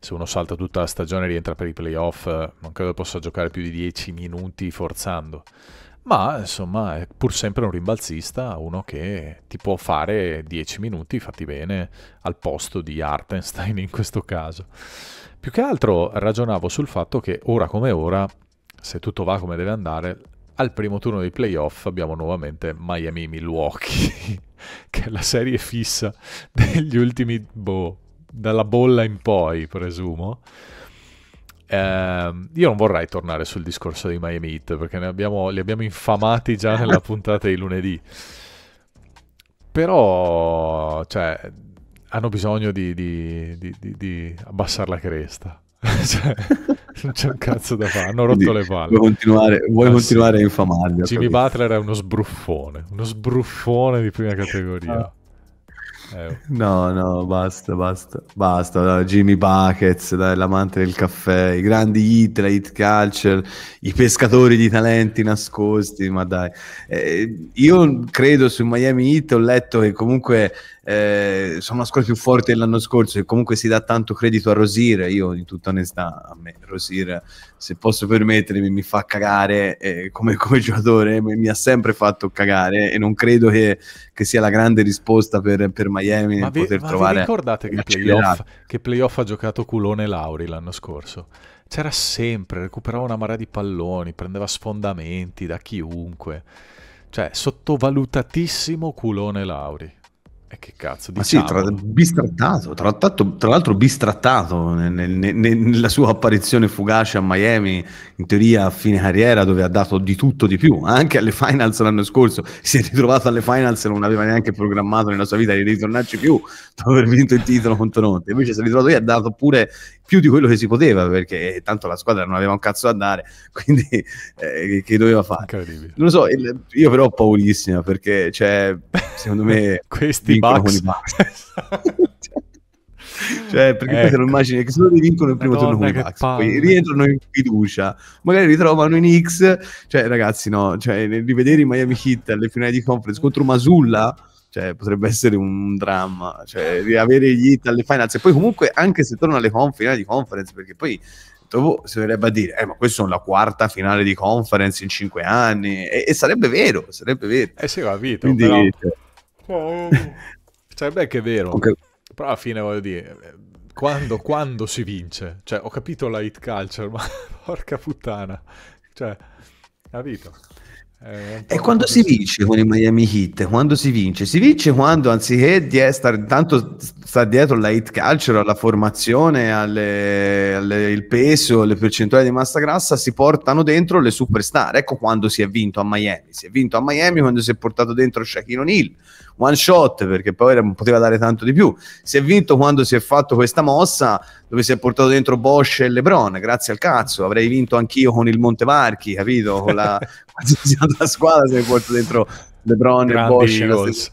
se uno salta tutta la stagione e rientra per i playoff non credo possa giocare più di dieci minuti forzando, ma insomma è pur sempre un rimbalzista, uno che ti può fare dieci minuti fatti bene al posto di Hartenstein in questo caso. Più che altro ragionavo sul fatto che ora come ora, se tutto va come deve andare, al primo turno dei playoff abbiamo nuovamente Miami-Milwaukee, che è la serie fissa degli ultimi, boh, dalla bolla in poi, presumo. Eh, io non vorrei tornare sul discorso dei Miami Heat, perché ne abbiamo, li abbiamo infamati già nella puntata di lunedì. Però, cioè, hanno bisogno di, di, di, di, di abbassare la cresta. Cioè, non c'è un cazzo da fare, hanno rotto Quindi, le palle. Vuoi continuare, vuoi ah, continuare sì. a infamarli? Jimmy Butler è uno sbruffone, uno sbruffone di prima categoria. Ah. Eh. No, no, basta, basta, basta. Jimmy Buckets, l'amante del caffè, i grandi hit, la hit culture, i pescatori di talenti nascosti. Ma dai, eh, io credo su Miami Heat, ho letto che comunque eh, sono una squadra più forte dell'anno scorso e comunque si dà tanto credito a Rozier. Io in tutta onestà, a me Rozier, se posso permettermi, mi fa cagare eh, come, come giocatore, mi, mi ha sempre fatto cagare e non credo che, che sia la grande risposta per, per Miami. Miami ma vi, poter ma trovare vi ricordate che playoff, che playoff ha giocato culone Lauri l'anno scorso? C'era sempre, recuperava una marea di palloni, prendeva sfondamenti da chiunque, cioè sottovalutatissimo culone Lauri. E che cazzo, diciamo. Ma sì, tra, bistrattato, tra, tra l'altro bistrattato nel, nel, nella sua apparizione fugace a Miami, in teoria a fine carriera, dove ha dato di tutto di più, anche alle finals l'anno scorso, si è ritrovato alle finals, non aveva neanche programmato nella sua vita di ritornarci più dopo aver vinto il titolo con Toronto, invece si è ritrovato lì e ha dato pure più di quello che si poteva, perché tanto la squadra non aveva un cazzo da dare, quindi eh, che doveva fare? Non lo so, io però ho paurissima, perché cioè, secondo me questi Bucks. Cioè, perché ecco. te lo immagini che solo li vincono il primo turno con i Bucks, poi rientrano in fiducia, magari ritrovano i Knicks. Cioè, ragazzi, no, cioè, rivedere i Miami Heat alle finali di conference contro Mazzulla, cioè, potrebbe essere un dramma, cioè, riavere gli Heat alle finals. E poi comunque, anche se tornano alle conf- finali di conference, perché poi dopo si verrebbe a dire, eh, ma questa è la quarta finale di conference in cinque anni, e, e sarebbe vero, sarebbe vero. Eh sì, va vita, quindi... Però... Cioè, beh, che è vero, okay. Però alla fine voglio dire, quando, quando si vince, cioè, ho capito la hit culture, ma porca puttana, cioè, capito. E quando si vince con i Miami Heat? Quando si vince? Si vince quando, anziché di stare tanto sta dietro la hit culture, alla formazione, alle, alle, il peso, le percentuali di massa grassa, si portano dentro le superstar. Ecco quando si è vinto a Miami. Si è vinto a Miami quando si è portato dentro Shaquille O'Neal, one shot, perché poi era, poteva dare tanto di più. Si è vinto quando si è fatto questa mossa dove si è portato dentro Bosch e LeBron. Grazie al cazzo, avrei vinto anch'io con il Montevarchi, capito? Con la la squadra si è portato dentro LeBron Grandi e Bosch.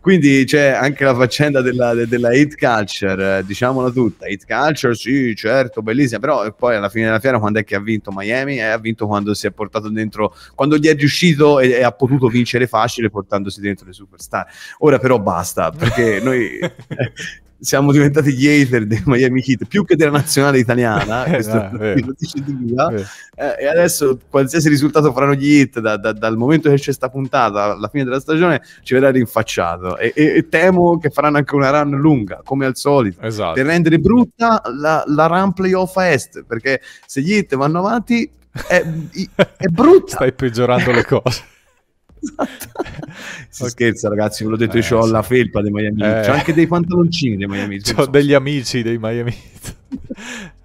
Quindi c'è anche la faccenda della, della hit culture, diciamola tutta. Hit culture, sì, certo, bellissima, però poi alla fine della fiera quando è che ha vinto Miami? Eh, ha vinto quando si è portato dentro, quando gli è riuscito e, e ha potuto vincere facile portandosi dentro le superstar. Ora però basta, perché noi siamo diventati gli hater dei Miami Heat più che della nazionale italiana, questo ah, vero, eh, e adesso qualsiasi risultato faranno gli Heat da, da, dal momento che c'è sta puntata alla fine della stagione ci verrà rinfacciato, e, e, e temo che faranno anche una run lunga come al solito, esatto, per rendere brutta la, la run playoff a est, perché se gli Heat vanno avanti è, è brutta. Stai peggiorando le cose. Esatto. Si okay. Scherza, ragazzi, ve l'ho detto, eh, io ho sì. la felpa dei Miami Heat, eh. C'ho anche dei pantaloncini dei Miami Heat, ho degli amici dei Miami Heat.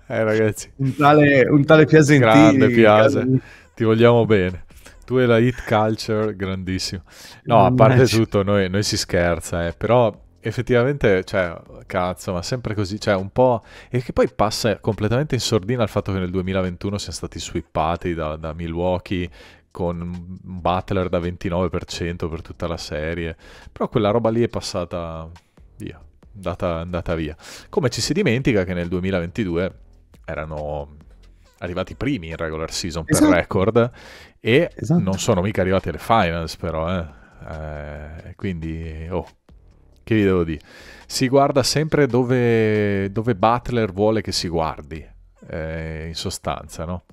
Eh, ragazzi, un tale, un tale Piasentini, grande Piase, ti vogliamo bene, tu e la hit culture, grandissimo. No, a parte tutto, noi, noi si scherza, eh, però effettivamente, cioè, cazzo, ma sempre così, cioè, un po', e che poi passa completamente in sordina il fatto che nel duemilaventuno siamo stati sweepati da, da Milwaukee con Butler da ventinove per cento per tutta la serie, però quella roba lì è passata via, andata, andata via. Come ci si dimentica che nel duemilaventidue erano arrivati primi in regular season, esatto, per record, e esatto, non sono mica arrivati alle finals, però, eh. Eh, quindi, oh, che vi devo dire? Si guarda sempre dove, dove Butler vuole che si guardi, eh, in sostanza, no?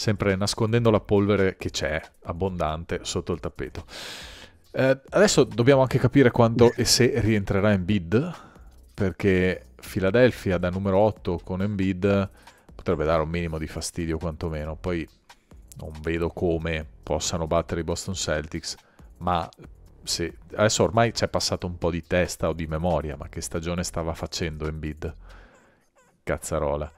Sempre nascondendo la polvere che c'è abbondante sotto il tappeto. Eh, adesso dobbiamo anche capire quando e se rientrerà Embiid, perché Philadelphia da numero otto con Embiid potrebbe dare un minimo di fastidio quantomeno. Poi non vedo come possano battere i Boston Celtics, ma se, adesso ormai c'è passato un po' di testa o di memoria, ma che stagione stava facendo Embiid? Cazzarola.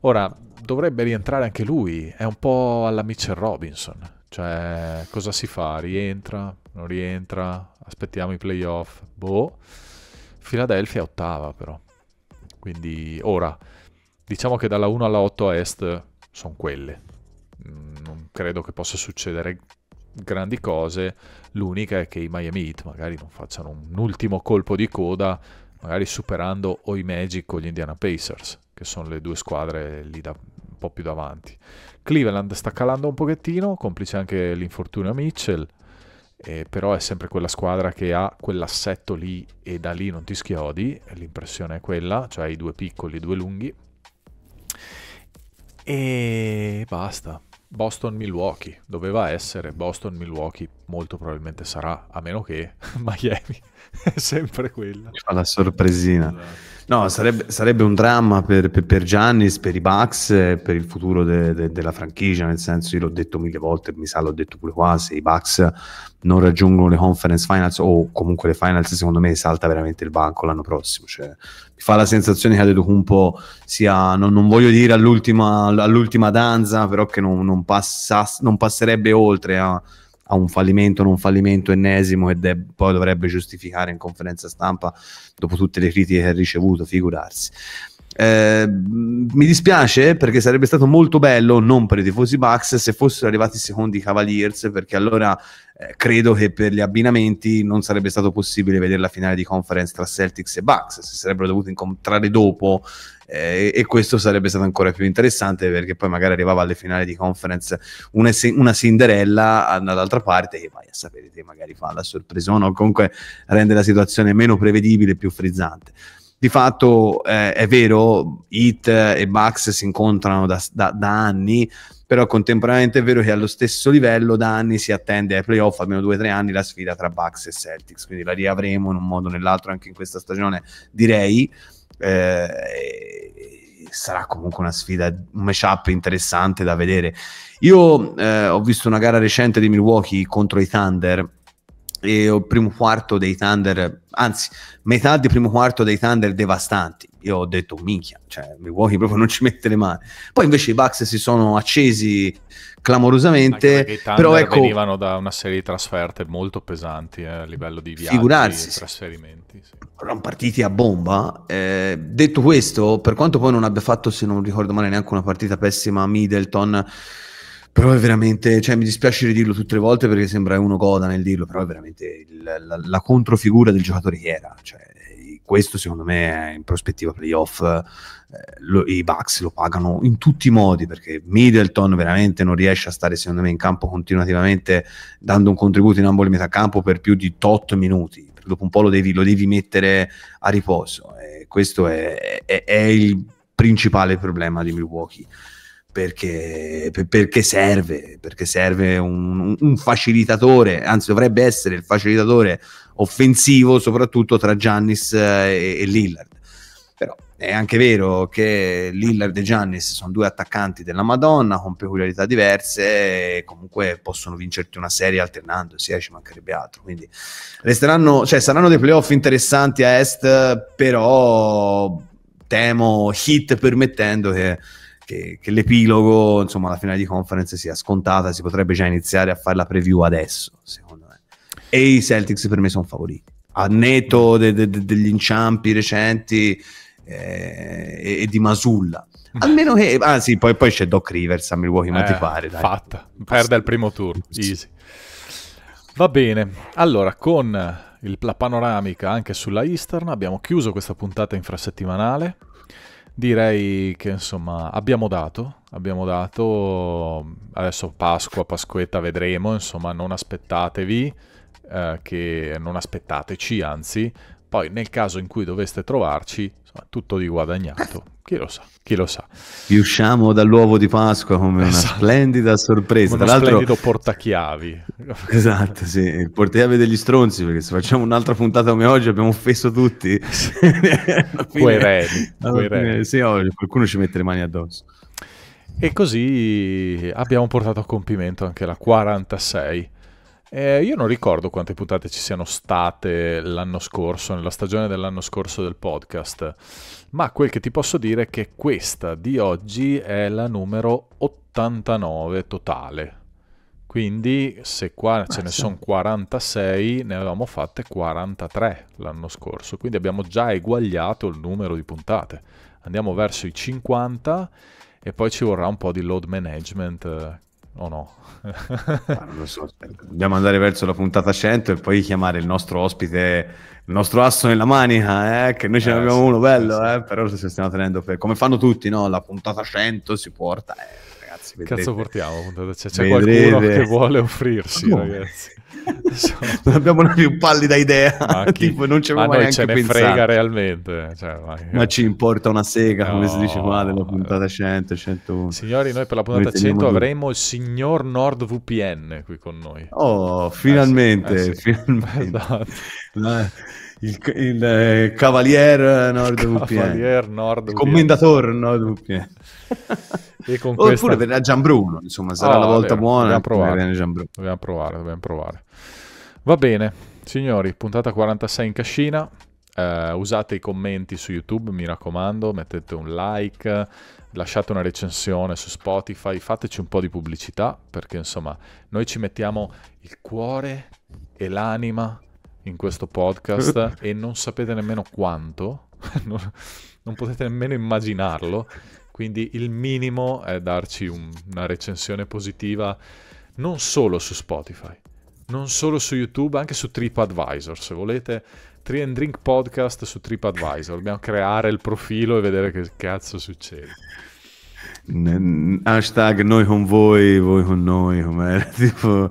Ora, dovrebbe rientrare anche lui, è un po' alla Mitchell Robinson, cioè cosa si fa? Rientra, non rientra, aspettiamo i playoff, boh. Philadelphia è ottava però, quindi ora, diciamo che dalla uno alla otto a est sono quelle, non credo che possa succedere grandi cose, l'unica è che i Miami Heat magari non facciano un ultimo colpo di coda, magari superando o i Magic o gli Indiana Pacers, che sono le due squadre lì da, un po' più davanti. Cleveland sta calando un pochettino, complice anche l'infortunio a Mitchell, eh, però è sempre quella squadra che ha quell'assetto lì e da lì non ti schiodi, l'impressione è quella, cioè i due piccoli, i due lunghi, e basta. Boston-Milwaukee, doveva essere Boston-Milwaukee, molto probabilmente sarà, a meno che Miami è sempre quella. Fa la sorpresina. No, sarebbe, sarebbe un dramma per, per, per Giannis, per i Bucks, per il futuro de, de, della franchigia, nel senso, io l'ho detto mille volte, mi sa l'ho detto pure qua, se i Bucks non raggiungono le conference finals o comunque le finals, secondo me salta veramente il banco l'anno prossimo, cioè, mi fa la sensazione che Antetokounmpo sia, non, non voglio dire all'ultima all'ultima danza, però che non, non, passa, non passerebbe oltre a, a un fallimento, non fallimento ennesimo, ed è, poi dovrebbe giustificare in conferenza stampa dopo tutte le critiche che ha ricevuto, figurarsi. Eh, mi dispiace perché sarebbe stato molto bello, non per i tifosi Bucks, se fossero arrivati secondi i Cavaliers, perché allora eh, credo che per gli abbinamenti non sarebbe stato possibile vedere la finale di conference tra Celtics e Bucks, si sarebbero dovuti incontrare dopo, eh, e questo sarebbe stato ancora più interessante, perché poi magari arrivava alle finali di conference una, una Cinderella dall'altra parte, che vai a sapere te, magari fa la sorpresa o no, comunque rende la situazione meno prevedibile e più frizzante. Di fatto, eh, è vero, Heat e Bucks si incontrano da, da, da anni, però contemporaneamente è vero che allo stesso livello da anni si attende ai playoff, almeno due o tre anni, la sfida tra Bucks e Celtics, quindi la riavremo in un modo o nell'altro anche in questa stagione, direi. Eh, sarà comunque una sfida, un matchup interessante da vedere. Io eh, ho visto una gara recente di Milwaukee contro i Thunder, e il primo quarto dei Thunder, anzi metà del primo quarto dei Thunder devastanti. Io ho detto minchia, cioè Milwaukee proprio non ci mette le mani. Poi invece i Bucks si sono accesi clamorosamente, però ecco, venivano da una serie di trasferte molto pesanti eh, a livello di viaggi, figurarsi, e trasferimenti. Sì. Erano partiti a bomba. Eh, detto questo, per quanto poi non abbia fatto, se non ricordo male, neanche una partita pessima a Middleton, però è veramente, cioè mi dispiace ridirlo tutte le volte perché sembra uno goda nel dirlo, però è veramente il, la, la controfigura del giocatore che era, cioè questo secondo me è in prospettiva playoff, eh, lo, i Bucks lo pagano in tutti i modi, perché Middleton veramente non riesce a stare secondo me in campo continuativamente dando un contributo in ambo le metà campo per più di otto minuti, dopo un po' lo devi, lo devi mettere a riposo, e questo è, è, è il principale problema di Milwaukee. Perché, perché serve, perché serve un, un facilitatore, anzi dovrebbe essere il facilitatore offensivo soprattutto tra Giannis e, e Lillard, però è anche vero che Lillard e Giannis sono due attaccanti della Madonna con peculiarità diverse e comunque possono vincerti una serie alternandosi, eh, ci mancherebbe altro, quindi resteranno, cioè saranno dei playoff interessanti a est, però temo, hit permettendo, che che, che l'epilogo, insomma, la finale di conference sia scontata, si potrebbe già iniziare a fare la preview adesso, secondo me. E i Celtics per me sono favoriti, a netto de, de, de, degli inciampi recenti eh, e, e di Mazzulla. Almeno che, ah sì, poi, poi c'è Doc Rivers a Milwaukee, eh, ma ti pare, dai. Fatta, perde il primo turno, easy. Va bene, allora con il, la panoramica anche sulla Eastern abbiamo chiuso questa puntata infrasettimanale. Direi che insomma abbiamo dato, abbiamo dato, adesso Pasqua, Pasquetta vedremo, insomma non aspettatevi, eh, che non aspettateci anzi, poi nel caso in cui doveste trovarci, insomma, tutto di guadagnato, chi lo sa, chi lo sa. Riusciamo dall'uovo di Pasqua come una esatto. splendida sorpresa. Come uno splendido portachiavi. Esatto, sì, il portachiavi degli stronzi, perché se facciamo un'altra puntata come oggi abbiamo offeso tutti. Quereli, quereli. Sì, oggi qualcuno ci mette le mani addosso. E così abbiamo portato a compimento anche la quarantasei. Eh, io non ricordo quante puntate ci siano state l'anno scorso, nella stagione dell'anno scorso del podcast, ma quel che ti posso dire è che questa di oggi è la numero ottantanove totale, quindi se qua ce ne sono quarantasei, ne avevamo fatte quarantatré l'anno scorso, quindi abbiamo già eguagliato il numero di puntate, andiamo verso i cinquanta e poi ci vorrà un po' di load management, eh, o no? Ah, non lo so, dobbiamo andare verso la puntata cento e poi chiamare il nostro ospite, il nostro asso nella manica, eh? Che noi ce eh, n'abbiamo sì, uno bello, sì. eh? Però se stiamo tenendo per... come fanno tutti, no? La puntata cento si porta, eh, ragazzi, vedrete. Cazzo portiamo? C'è qualcuno che vuole offrirsi, no, ragazzi. Non abbiamo una più pallida idea, ma tipo non ci abbiamo mai neanche pensato. Ma ce ne frega realmente, cioè, ma... ma ci importa una sega, no, come si dice qua, della puntata cento, centouno. Signori, noi per la puntata come cento avremo il signor NordVPN qui con noi. Oh, finalmente, eh sì, eh sì. finalmente. Esatto. La... Il, il eh, Cavalier NordVPN, Nord Commendator NordVPN. E con oppure questa... verrà Gianbruno, insomma sarà oh, la volta vabbè, buona, dobbiamo provare, dobbiamo provare, dobbiamo provare. Va bene signori, puntata quarantasei in cascina, eh, usate i commenti su YouTube, mi raccomando, mettete un like, lasciate una recensione su Spotify, fateci un po' di pubblicità, perché insomma noi ci mettiamo il cuore e l'anima in questo podcast e non sapete nemmeno quanto, non, non potete nemmeno immaginarlo, quindi il minimo è darci un, una recensione positiva, non solo su Spotify, non solo su YouTube, anche su TripAdvisor, se volete Tree and Drink Podcast su TripAdvisor, dobbiamo creare il profilo e vedere che cazzo succede. Hashtag noi con voi, voi con noi, com'era tipo...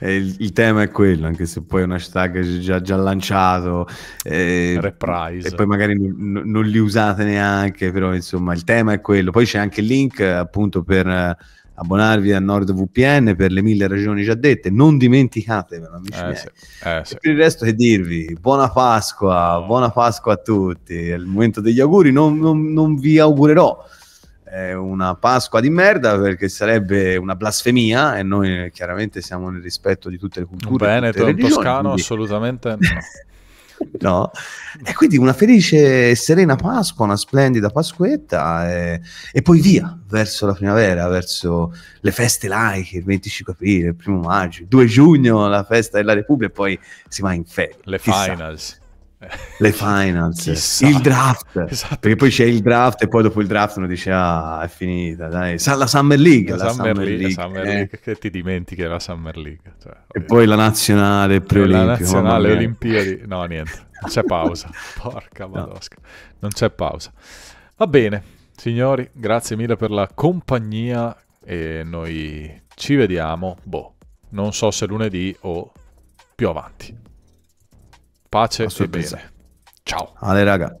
Il, il tema è quello, anche se poi è un hashtag già, già lanciato, eh, reprise, e poi magari non, non li usate neanche, però insomma il tema è quello. Poi c'è anche il link appunto per abbonarvi a NordVPN per le mille ragioni già dette, non dimenticatevelo, amici eh, miei. Sì, eh, sì. E per il resto che dirvi, buona Pasqua, buona Pasqua a tutti, è il momento degli auguri, non, non, non vi augurerò è una Pasqua di merda, perché sarebbe una blasfemia, e noi chiaramente siamo nel rispetto di tutte le culture. Bene, tutte le religioni, toscano quindi... assolutamente no. No, e quindi una felice e serena Pasqua, una splendida Pasquetta, e, e poi via verso la primavera, verso le feste laiche, il venticinque aprile, il primo maggio, il due giugno, la festa della Repubblica, e poi si va in ferie. Le Chissà. finals. Le finals, Chissà. il draft, esatto. Perché poi c'è il draft e poi dopo il draft uno dice ah è finita, dai. La Summer League, la, la Summer, Summer League, Summer League eh. Che ti dimentichi la Summer League, cioè, e poi la nazionale preolimpica, la nazionale Olimpiadi, no niente, non c'è pausa, porca madosca, no. non c'è pausa. Va bene signori, grazie mille per la compagnia e noi ci vediamo, boh, non so se lunedì o più avanti. Pace e bene. Ciao. Ale raga.